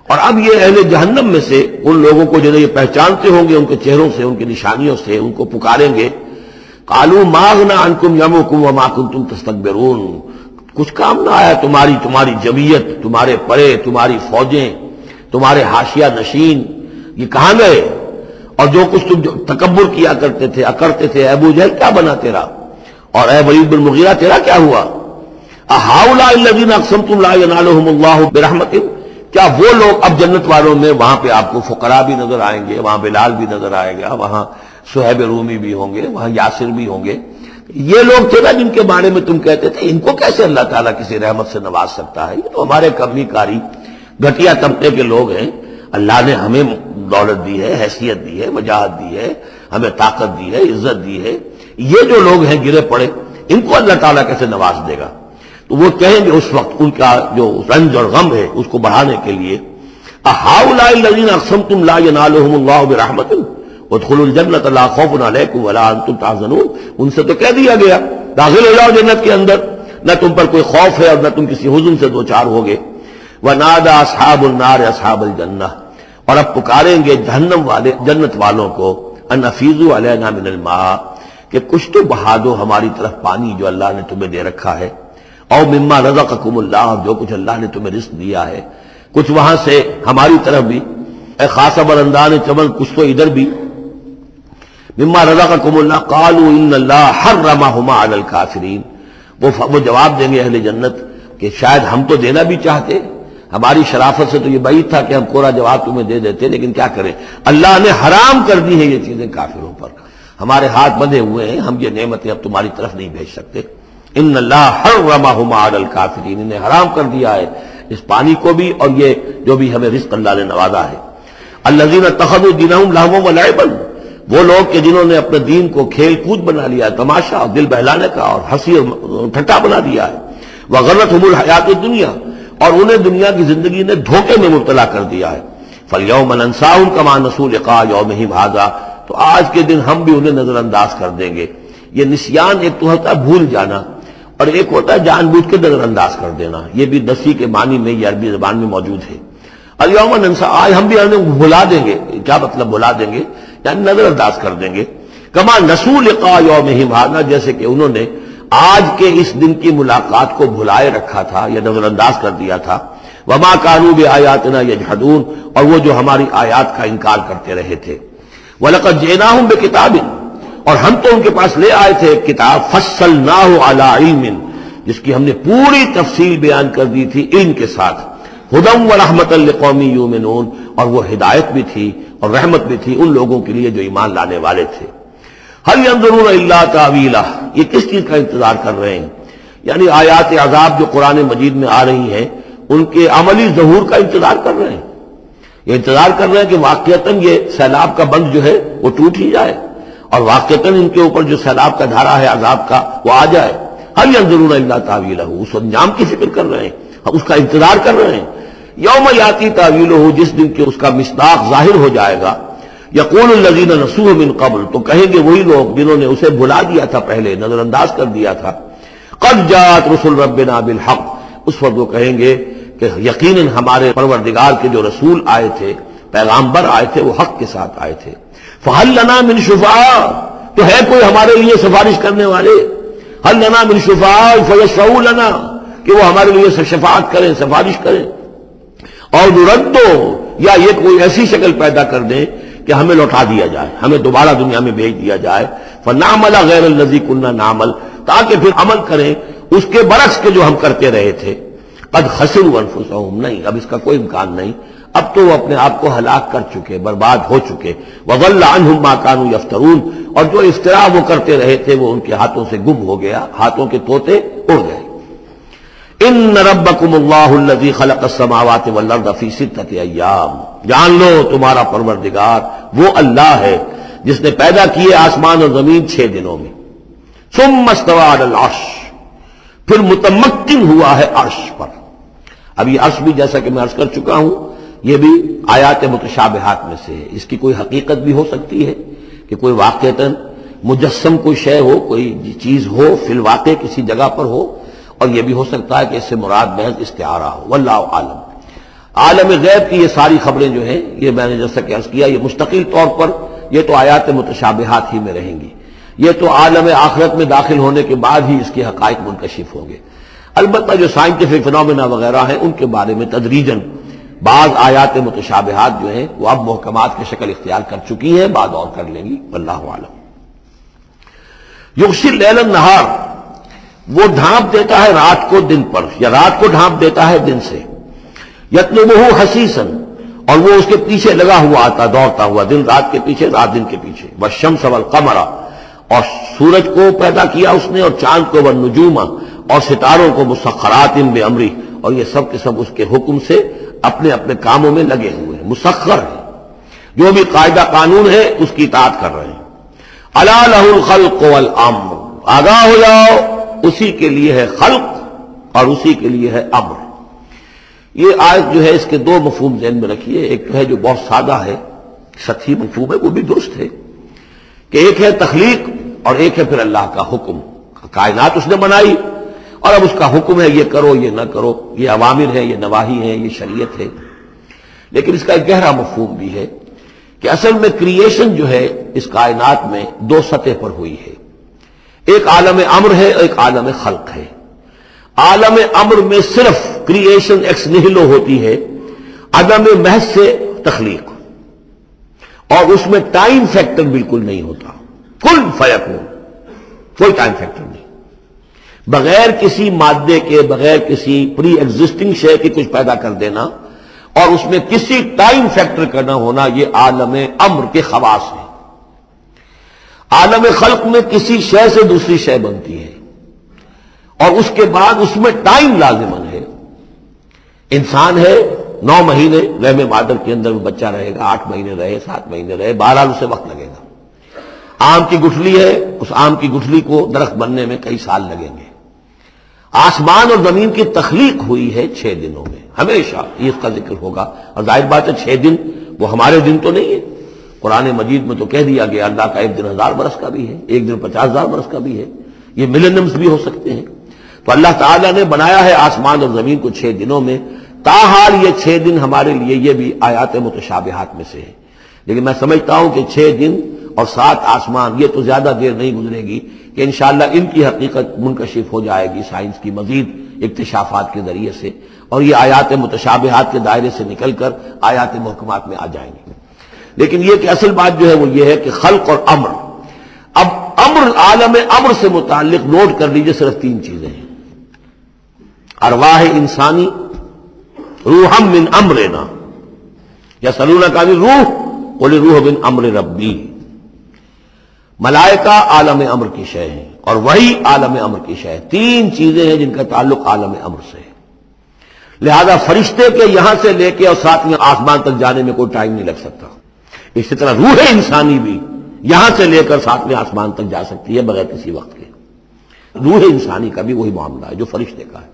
اور اب یہ اہل جہنم میں سے ان لوگوں کو جنہیں یہ پہچانتے ہوں گے ان کے چہروں سے، ان کی نشانیوں سے، ان کو پکاریں گے. قالوا ما اغنى عنكم يومكم وما كنتم تستكبرون، کچھ کام نہ آیا تمہاری تمہاری جمعیت، تمہارے پرے، تمہاری فوجیں، تمہارے حاشیہ نشین، یہ کہاں گئے؟ اور جو کچھ تم جو تکبر کیا کرتے تھے، اکڑتے تھے، ابو جہل کیا بنا تیرا، اور اے ولید بن مغیرہ تیرا کیا ہوا؟ اہؤلاء الذین اقسمتم لا ینالہم اللہ برحمۃ، کیا وہ لوگ اب جنت والوں میں، وہاں پہ آپ کو فقراء بھی نظر آئیں گے، وہاں بلال بھی نظر آئے گا، وہاں سحیب الرومی بھی ہوں گے، وہاں یاسر بھی ہوں گے، یہ لوگ تھے نا جن کے بارے میں تم کہتے تھے ان کو کیسے اللہ تعالیٰ کسی رحمت سے نواز سکتا ہے، یہ تو ہمارے کمی کاری گھٹیا طبقے کے لوگ ہیں، اللہ نے ہمیں دولت دی ہے، حیثیت دی ہے، وجاہت دی ہے، ہمیں طاقت دی ہے، عزت دی ہے، یہ جو لوگ ہیں گرے پڑے ان کو اللہ تعالیٰ کیسے نواز دے گا؟ تو وہ کہیں گے اس وقت ان کا جو رنج اور غم ہے اس کو بڑھانے کے لیے اہؤلاء الذین اقسمتم لا ینالہم اللہ برحمۃ ادخلوا الجنۃ لا خوف علیکم ولا انتم تحزنون، ان سے تو کہہ دیا گیا داخل ہو جاؤ جنت کے اندر، نہ تم پر کوئی خوف ہے اور نہ تم کسی حزن سے دوچار ہوگے. ونادى اصحاب النار اصحاب الجنہ، اور اب پکاریں گے جہنم والے جنت والوں کو ان افیضوا علینا من الماء، کہ کچھ تو بہا دو ہماری طرف پانی جو اللہ نے تمہیں دے رکھا ہے، او مما رزقکم اللہ، جو کچھ اللہ نے تمہیں رزق دیا ہے، کچھ وہاں سے ہماری طرف بھی، اے خاصہ برندان چمن کچھ تو ادھر بھی. مما رزقکم اللہ قالوا ان اللہ حرمہما علی الکافرین، وہ جواب دیں گے اہل جنت کہ شاید ہم تو دینا بھی چاہتے، ہماری شرافت سے تو یہ بعید تھا کہ ہم کورا جواب تمہیں دے دیتے، لیکن کیا کریں اللہ نے حرام کر دی ہیں یہ چیزیں کافروں پر، ہمارے ہاتھ بندھے ہوئے ہیں، ہم یہ نعمتیں اب تمہاری طرف نہیں بھیج سکتے. ان اللہ حرمہما علی الکافرین، انہیں حرام کر دیا ہے اس پانی کو بھی اور یہ جو بھی ہمیں رزق اللہ نے نوازا ہے. الذین اتخذوا دینہم لہوا ولعبا، وہ لوگ کہ جنہوں نے اپنے دین کو کھیل کود بنا لیا، تماشا اور دل بہلانے کا اور ہنسی اور ٹھٹا بنا دیا ہے. وغرتہم الحیات الدنیا، اور انہیں دنیا کی زندگی نے دھوکے میں مبتلا کر دیا ہے. فَالْيَوْمَ نَنْسَاهُمْ كَمَا نَسُوا لِقَاءَ يَوْمِهِمْ هَذَا، تو آج کے دن ہم بھی انہیں نظر انداز کر دیں گے. یہ نسیان ایک تو ہوتا ہے بھول جانا اور ایک ہوتا ہے جان بوجھ کے نظر انداز کر دینا، یہ بھی نسی کے معنی میں یہ عربی زبان میں موجود ہے. الْيَوْمَ نَنْسَاهُمْ، آج ہم بھی انہیں بھلا دیں گے. کیا مطلب بھلا دیں گے؟ یعنی نظر انداز کر دیں گے. كَمَا نَسُوا لِقَاءَ يَوْمِهِمْ هَذَا، جیسے کہ انہوں نے آج کے اس دن کی ملاقات کو بھلائے رکھا تھا یا نظر انداز کر دیا تھا. وما كانوا بآياتنا يجحدون، اور وہ جو ہماری آیات کا انکار کرتے رہے تھے. وَلَقَدْ جِئْنَاهُمْ بِكِتَابٍ، اور ہم تو ان کے پاس لے آئے تھے ایک کتاب، فَصَّلْنَاهُ عَلَىٰ عِلْمٍ، جس کی ہم نے پوری تفصیل بیان کر دی تھی علم کے ساتھ. هُدًى وَرَحْمَةً لِقَوْمٍ يُؤْمِنُونَ، اور وہ ہدایت بھی تھی اور رحمت بھی تھی ان لوگوں کے لیے جو ایمان لانے والے تھے. هل ينظرون الا تاویلہ، یہ کس چیز کا انتظار کر رہے ہیں؟ یعنی آیات عذاب جو قرآن مجید میں آ رہی ہیں ان کے عملی ظہور کا انتظار کر رہے ہیں، یہ انتظار کر رہے ہیں کہ واقعتاً یہ سیلاب کا بند جو ہے وہ ٹوٹ ہی جائے اور واقعتاً ان کے اوپر جو سیلاب کا دھارا ہے عذاب کا وہ آ جائے. هل ينظرون الا تاویلہ، اس انجام کی فکر کر رہے ہیں، ہم اس کا انتظار کر رہے ہیں. یوم یاتی تاویلہ، جس دن کے اس کا مصداق ظاہر ہو جائے گا. یقول الذین نسوہ من قبل، تو کہیں گے وہی لوگ جنہوں نے اسے بھلا دیا تھا پہلے، نظر انداز کر دیا تھا. قد جاءت رسل ربنا بالحق، اس وقت وہ کہیں گے کہ یقیناً ہمارے پروردگار کے جو رسول آئے تھے، پیغامبر آئے تھے، وہ حق کے ساتھ آئے تھے. فہل لنا من شفعاء، تو ہے کوئی ہمارے لیے سفارش کرنے والے؟ حل لنا من شفعاء فیشفعوا لنا، کہ وہ ہمارے لیے شفاعت کریں، سفارش کریں، اور نردو یا یہ کوئی ایسی شکل پیدا کر دیں کہ ہمیں لوٹا دیا جائے، ہمیں دوبارہ دنیا میں بھیج دیا جائے، فنعمل غیر الذی کنا نعمل، تاکہ پھر عمل کریں اس کے برعکس کے جو ہم کرتے رہے تھے۔ قد خسروا انفسہم، نہیں، اب اس کا کوئی امکان نہیں، اب تو وہ اپنے آپ کو ہلاک کر چکے، برباد ہو چکے۔ وَضَلَّ عَنْهُمْ مَا كَانُوا يَفْتَرُونَ، اور جو افتراء وہ کرتے رہے تھے وہ ان کے ہاتھوں سے گم ہو گیا، ہاتھوں کے طوطے اڑ گئے۔ ان ربکم اللہ الذی خلق السماوات والارض فی ستۃ ایام، جان لو تمہارا پروردگار وہ اللہ ہے جس نے پیدا کیے آسمان اور زمین چھ دنوں میں۔ ثم استوى علی العرش، پھر متمکن ہوا ہے عرش پر۔ اب یہ عرش بھی جیسا کہ میں عرض کر چکا ہوں، یہ بھی آیات متشابہات میں سے ہے، اس کی کوئی حقیقت بھی ہو سکتی ہے کہ کوئی واقعتاً مجسم کوئی شے ہو، کوئی چیز ہو فی الواقع کسی جگہ پر ہو، اور یہ بھی ہو سکتا ہے کہ اس سے مراد محض استعارہ ہو، واللہ عالم۔ عالم غیب کی یہ ساری خبریں جو ہیں، یہ میں نے جیسا کہ عرض کیا، یہ مستقل طور پر یہ تو آیات متشابہات ہی میں رہیں گی، یہ تو عالم آخرت میں داخل ہونے کے بعد ہی اس کے حقائق منکشف ہوں گے۔ البتہ جو سائنٹیفک فنومینا وغیرہ ہیں ان کے بارے میں تدریجاً بعض آیات متشابہات جو ہیں وہ اب محکمات کی شکل اختیار کر چکی ہیں، بعد اور کر لیں گی، واللہ عالم۔ یغشی اللیل النہار، وہ ڈھانپ دیتا ہے رات کو دن پر، یا رات کو ڈھانپ دیتا ہے دن سے۔ یطلبہ حثیثا، اور وہ اس کے پیچھے لگا ہوا آتا، دوڑتا ہوا، دن رات کے پیچھے، رات دن کے پیچھے۔ والشمس والقمر، اور سورج کو پیدا کیا اس نے، اور چاند کو، والنجوم، اور ستاروں کو، مسخرات بامرہ، اور یہ سب کے سب اس کے حکم سے اپنے اپنے کاموں میں لگے ہوئے ہیں، مسخر ہیں، جو بھی قاعدہ قانون ہے اس کی اطاعت کر رہے ہیں۔ الا لہ الخلق والامر، آگاہ ہو جاؤ، اسی کے لیے ہے خلق اور اسی کے لیے ہے امر۔ یہ آیت جو ہے اس کے دو مفہوم ذہن میں رکھیے، ایک تو ہے جو بہت سادہ ہے، سطحی مفہوم ہے، وہ بھی درست ہے، کہ ایک ہے تخلیق اور ایک ہے پھر اللہ کا حکم۔ کائنات اس نے بنائی اور اب اس کا حکم ہے، یہ کرو یہ نہ کرو، یہ عوامر ہے، یہ نواہی ہے، یہ شریعت ہے۔ لیکن اس کا ایک گہرا مفہوم بھی ہے کہ اصل میں کریشن جو ہے اس کائنات میں دو سطح پر ہوئی ہے، ایک عالم امر ہے، ایک عالم خلق ہے۔ عالم امر میں صرف کریشن ایکس نہلو ہوتی ہے، عدم محض سے تخلیق، اور اس میں ٹائم فیکٹر بالکل نہیں ہوتا، کل فیکون، کوئی ٹائم فیکٹر نہیں، بغیر کسی مادے کے، بغیر کسی پری ایگزسٹنگ شے کے کچھ پیدا کر دینا اور اس میں کسی ٹائم فیکٹر کا نہ ہونا، یہ عالم امر کے خواص ہیں۔ عالم خلق میں کسی شے سے دوسری شے بنتی ہے اور اس کے بعد اس میں ٹائم لازمن ہے۔ انسان ہے، نو مہینے رحم مادر کے اندر وہ بچہ رہے گا، آٹھ مہینے رہے، سات مہینے رہے، بہرحال اسے وقت لگے گا۔ آم کی گٹھلی ہے، اس آم کی گٹھلی کو درخت بننے میں کئی سال لگیں گے۔ آسمان اور زمین کی تخلیق ہوئی ہے چھ دنوں میں، ہمیشہ یہ اس کا ذکر ہوگا، اور ظاہر بات ہے چھ دن وہ ہمارے دن تو نہیں ہے، قرآن مجید میں تو کہہ دیا گیا اللہ کا ایک دن ہزار برس کا بھی ہے، ایک دن پچاس ہزار برس کا بھی ہے، یہ ملینمز بھی ہو سکتے ہیں۔ تو اللہ تعالیٰ نے بنایا ہے آسمان اور زمین کو چھ دنوں میں، تاحال یہ چھ دن ہمارے لیے یہ بھی آیات متشابہات میں سے ہے، لیکن میں سمجھتا ہوں کہ چھ دن اور سات آسمان یہ تو زیادہ دیر نہیں گزرے گی کہ انشاءاللہ ان کی حقیقت منکشف ہو جائے گی سائنس کی مزید اکتشافات کے ذریعے سے، اور یہ آیات متشابہات کے دائرے سے نکل کر آیات محکمات میں آ جائیں گے۔ لیکن یہ کہ اصل بات جو ہے وہ یہ ہے کہ خلق اور امر۔ اب امر، عالم امر سے متعلق نوٹ کر لیجئے صرف تین چیزیں ہیں، ارواح انسانی، روحم من امرنا یسألونہ کان الروح قل الروح من امر ربی، ملائکہ عالم امر کی شے ہیں اور وہی عالم امر کی شے ہے، تین چیزیں ہیں جن کا تعلق عالم امر سے ہے۔ لہذا فرشتے کے یہاں سے لے کے اور ساتھ میں آسمان تک جانے میں کوئی ٹائم نہیں لگ سکتا، اسی طرح روح انسانی بھی یہاں سے لے کر ساتھ میں آسمان تک جا سکتی ہے بغیر کسی وقت کے، روح انسانی کا بھی وہی معاملہ ہے جو فرشتے کا ہے،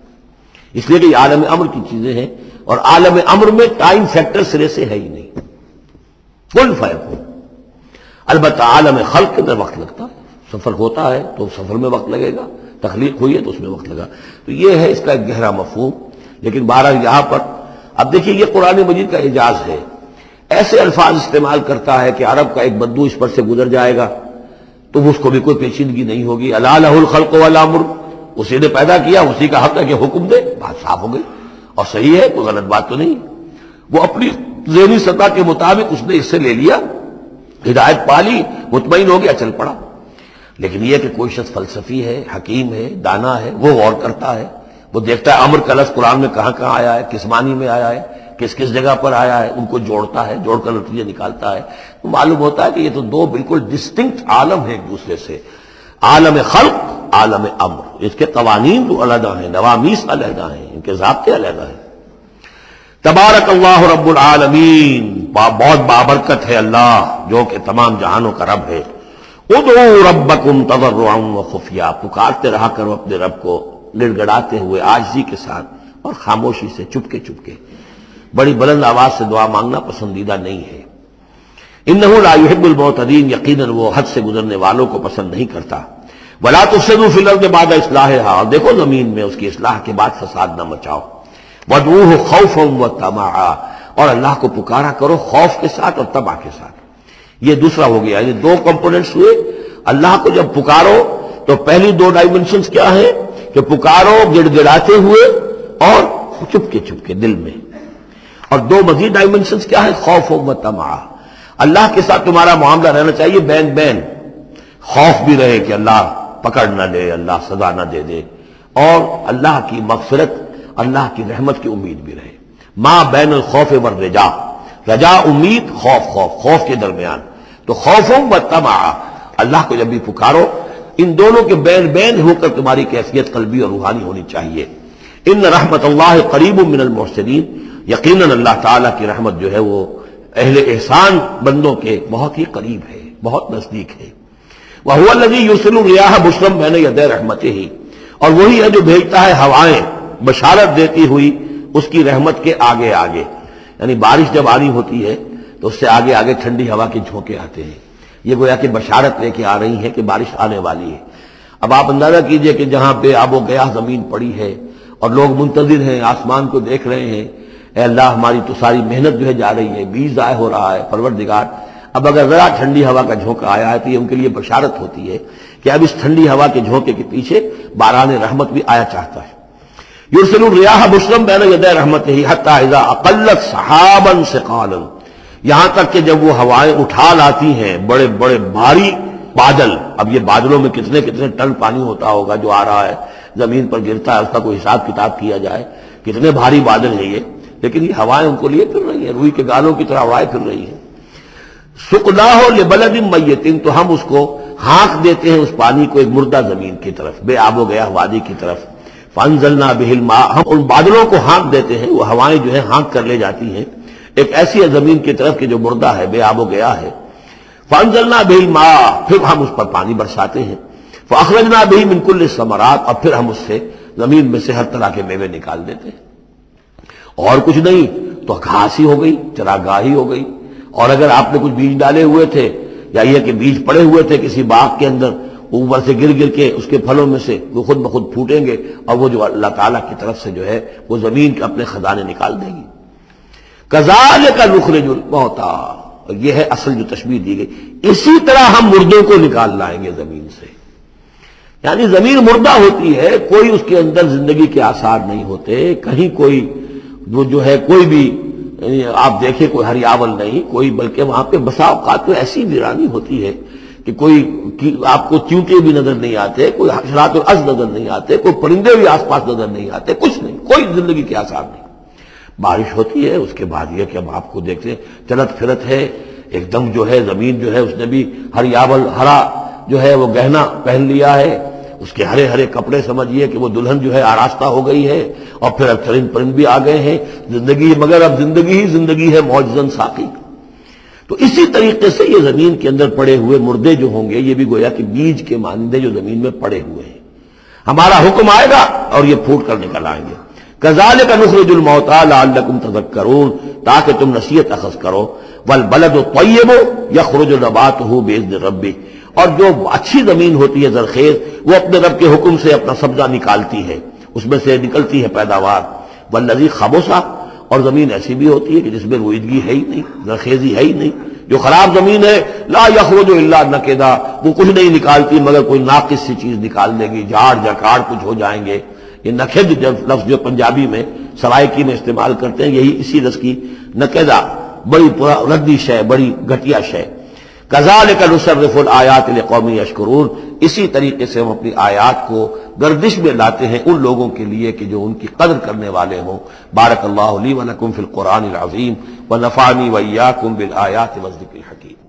اس لیے کہ یہ عالم امر کی چیزیں ہیں، اور عالم امر میں ٹائم فیکٹر سرے سے ہے ہی نہیں، کل فرق ہو۔ البتہ عالم خلق میں وقت لگتا ہے، سفر ہوتا ہے تو سفر میں وقت لگے گا، تخلیق ہوئی ہے تو اس میں وقت لگا، تو یہ ہے اس کا ایک گہرا مفہوم۔ لیکن بہرحال یہاں پر اب دیکھیے یہ قرآن مجید کا اعجاز ہے، ایسے الفاظ استعمال کرتا ہے کہ عرب کا ایک بدو اس پر سے گزر جائے گا تو اس کو بھی کوئی پیچیدگی نہیں ہوگی. الا لہ الخلق والامر، اسی نے پیدا کیا، اسی کا حق ہے کہ حکم دے. بات صاف ہو گئی اور صحیح ہے، کوئی غلط بات تو نہیں. وہ اپنی ذہنی سطح کے مطابق اس نے اس سے لے لیا، ہدایت پا لی، مطمئن ہو گیا، چل پڑا. لیکن یہ کہ کوئی شخص فلسفی ہے، حکیم ہے، دانا ہے، وہ غور کرتا ہے، وہ دیکھتا ہے امر کا لفظ قرآن میں کہاں کہاں آیا ہے، کس معنی میں آیا ہے، کس کس جگہ پر آیا ہے، ان کو جوڑتا ہے، جوڑ کر نتیجہ نکالتا ہے. تو معلوم ہوتا ہے کہ یہ تو دو بالکل ڈسٹنکٹ عالم ہیں ایک دوسرے سے، عالم خلق، عالم امر. اس کے قوانین تو علیحدہ ہیں، نوامیس علیحدہ ہیں، ان کے ضابطے علیحدہ ہیں. تبارک اللہ رب العالمین، بہت بابرکت ہے اللہ جو کہ تمام جہانوں کا رب ہے. ادعو ربکم تضرعا وخفیا، پکارتے رہا کرو اپنے رب کو لڑگڑاتے ہوئے، عاجزی کے ساتھ اور خاموشی سے، چپکے چپکے. بڑی بلند آواز سے دعا مانگنا پسندیدہ نہیں ہے. انہ لا یحب المعتدین، یقیناً وہ حد سے گزرنے والوں کو پسند نہیں کرتا. ولا تفسدوا فی الارض بعد اصلاحها، دیکھو زمین میں اس کی اصلاح کے بعد فساد نہ مچاؤ. ودعوه خوفا وطمعا، اور اللہ کو پکارا کرو خوف کے ساتھ اور طمع کے ساتھ. یہ دوسرا ہو گیا، یہ دو کمپوننٹس ہوئے. اللہ کو جب پکارو تو پہلی دو ڈائمنشنز کیا ہیں کہ پکارو گڑ گڑاتے ہوئے اور چپکے چپکے دل میں، اور دو مزید ڈائمنشنز کیا ہیں، خوف و طمع. اللہ کے ساتھ تمہارا معاملہ رہنا چاہیے بین بین، خوف بھی رہے کہ اللہ پکڑ نہ لے، اللہ سزا نہ دے دے، اور اللہ کی مغفرت، اللہ کی رحمت کی امید بھی رہے. ما بین الخوف والرجا، رجا امید، خوف خوف خوف کے درمیان. تو خوف و طمع، اللہ کو جب بھی پکارو ان دونوں کے بین بین ہو کر تمہاری کیفیت قلبی اور روحانی ہونی چاہیے. ان رحمت اللہ قریب من المحسنین، یقیناً اللہ تعالیٰ کی رحمت جو ہے وہ اہل احسان بندوں کے بہت ہی قریب ہے، بہت نزدیک ہے. وَهُوَ الَّذِي يُرْسِلُ الرِّيَاحَ بُشْرًا بَيْنَ يَدَيْ رَحْمَتِهِ، اور وہی ہے جو بھیجتا ہے ہوائیں بشارت دیتی ہوئی اس کی رحمت کے آگے آگے. یعنی بارش جب آنی ہوتی ہے تو اس سے آگے آگے ٹھنڈی ہوا کے جھونکے آتے ہیں، یہ گویا کہ بشارت لے کے آ رہی ہے کہ بارش آنے والی ہے. اب آپ اندازہ کیجئے کہ جہاں پہ آب و گیاہ زمین پڑی ہے اور لوگ منتظر ہیں، آسمان کو دیکھ رہے ہیں، اے اللہ ہماری تو ساری محنت جو ہے جا رہی ہے، بیج ضائع ہو رہا ہے پروردگار. اب اگر ذرا ٹھنڈی ہوا کا جھونکا آیا ہے تو یہ ان کے لیے بشارت ہوتی ہے کہ اب اس ٹھنڈی ہوا کے جھونکے کے پیچھے باران رحمت بھی آیا چاہتا ہے. یرسل الریاح بشرا بین یدی رحمتہ حتی اذا اقلت سحابا ثقالا، یہاں تک کہ جب وہ ہوائیں اٹھا لاتی ہیں بڑے بڑے بھاری بادل. اب یہ بادلوں میں کتنے کتنے ٹن پانی ہوتا ہوگا جو آ رہا ہے، زمین پر گرتا ہے، اس کا کوئی حساب کتاب کیا جائے، کتنے بھاری بادل ہیں یہ. لیکن یہ ہوائیں ان کو لیے پھر رہی ہیں، روئی کے گالوں کی طرح ہوائیں پھر رہی ہیں. سقناہ لبلد میت، تو ہم اس کو ہانک دیتے ہیں اس پانی کو ایک مردہ زمین کی طرف، بے آب و گیا وادی کی طرف. فانزلنا به الماء، ہم ان بادلوں کو ہانک دیتے ہیں، وہ ہوائیں جو ہیں ہانک کر لے جاتی ہیں ایک ایسی زمین کی طرف کہ جو مردہ ہے، بے آب و گیا ہے. فانزلنا به الماء، پھر ہم اس پر پانی برساتے ہیں. فاخرجنا به من كل الثمرات، اور پھر ہم اس سے زمین میں سے ہر طرح کے میوے نکال دیتے ہیں. اور کچھ نہیں تو گھاس ہی ہو گئی، چراگاہ ہی ہو گئی. اور اگر آپ نے کچھ بیج ڈالے ہوئے تھے یا یہ کہ بیج پڑے ہوئے تھے کسی باغ کے اندر، اوپر سے گر گر کے اس کے پھلوں میں سے وہ خود بخود پھوٹیں گے، اور وہ جو اللہ تعالیٰ کی طرف سے جو ہے وہ زمین کے اپنے خزانے نکال دے گی. کذالک نخرج الموتا، یہ ہے اصل جو تشبیہ دی گئی، اسی طرح ہم مردوں کو نکال لائیں گے زمین سے. یعنی زمین مردہ ہوتی ہے، کوئی اس کے اندر زندگی کے آثار نہیں ہوتے، کہیں کوئی وہ جو ہے کوئی بھی آپ دیکھیں کوئی ہریاول نہیں کوئی، بلکہ وہاں پہ بسا اوقات تو ایسی ویرانی ہوتی ہے کہ کوئی آپ کو چیوٹے بھی نظر نہیں آتے، کوئی حشرات الاس نظر نہیں آتے، کوئی پرندے بھی آس پاس نظر نہیں آتے، کچھ نہیں، کوئی زندگی کے آثار نہیں. بارش ہوتی ہے، اس کے بعد یہ کہ ہم آپ کو دیکھتے ہیں چلت پھرت ہے، ایک دم جو ہے زمین جو ہے اس نے بھی ہریاول ہرا جو ہے وہ گہنا پہن لیا ہے، اس کے ہرے ہرے کپڑے سمجھیے کہ وہ دلہن جو ہے آراستہ ہو گئی ہے، اور پھر اب چرند پرند بھی آ گئے ہیں. زندگی مگر اب زندگی ہی زندگی ہے، معجزن ساقی. تو اسی طریقے سے یہ زمین کے اندر پڑے ہوئے مردے جو ہوں گے یہ بھی گویا کہ بیج کے مانندے جو زمین میں پڑے ہوئے ہیں، ہمارا حکم آئے گا اور یہ پھوٹ کر نکل آئیں گے. کذالک نخرج الموتی لعلکم تذکرون، تاکہ تم نصیحت اخذ کرو. والبلد الطیب یخرج نباتہ باذن ربہ، اور جو اچھی زمین ہوتی ہے زرخیز وہ اپنے رب کے حکم سے اپنا سبزہ نکالتی ہے، اس میں سے نکلتی ہے پیداوار. والذی خبث، اور زمین ایسی بھی ہوتی ہے کہ جس میں رویدگی ہے ہی نہیں، زرخیزی ہے ہی نہیں، جو خراب زمین ہے لا یخرج الا نکدا، وہ کچھ نہیں نکالتی مگر کوئی ناقص سی چیز نکال دے گی، جھاڑ جھکاڑ کچھ ہو جائیں گے۔ یہ نکد جب لفظ جو پنجابی میں سرائکی میں استعمال کرتے ہیں، یہی اسی لفظ کی نکدا، بڑی ردی شے، بڑی گھٹیا شے۔ کذالک نصرف الآیات لقوم یشکرون، اسی طریقے سے ہم اپنی آیات کو گردش میں لاتے ہیں ان لوگوں کے لیے کہ جو ان کی قدر کرنے والے ہوں۔ بارک اللہ لی و لکم فی القرآن العظیم ونفعنی وإیاکم بالآیات والذکر الحکیم۔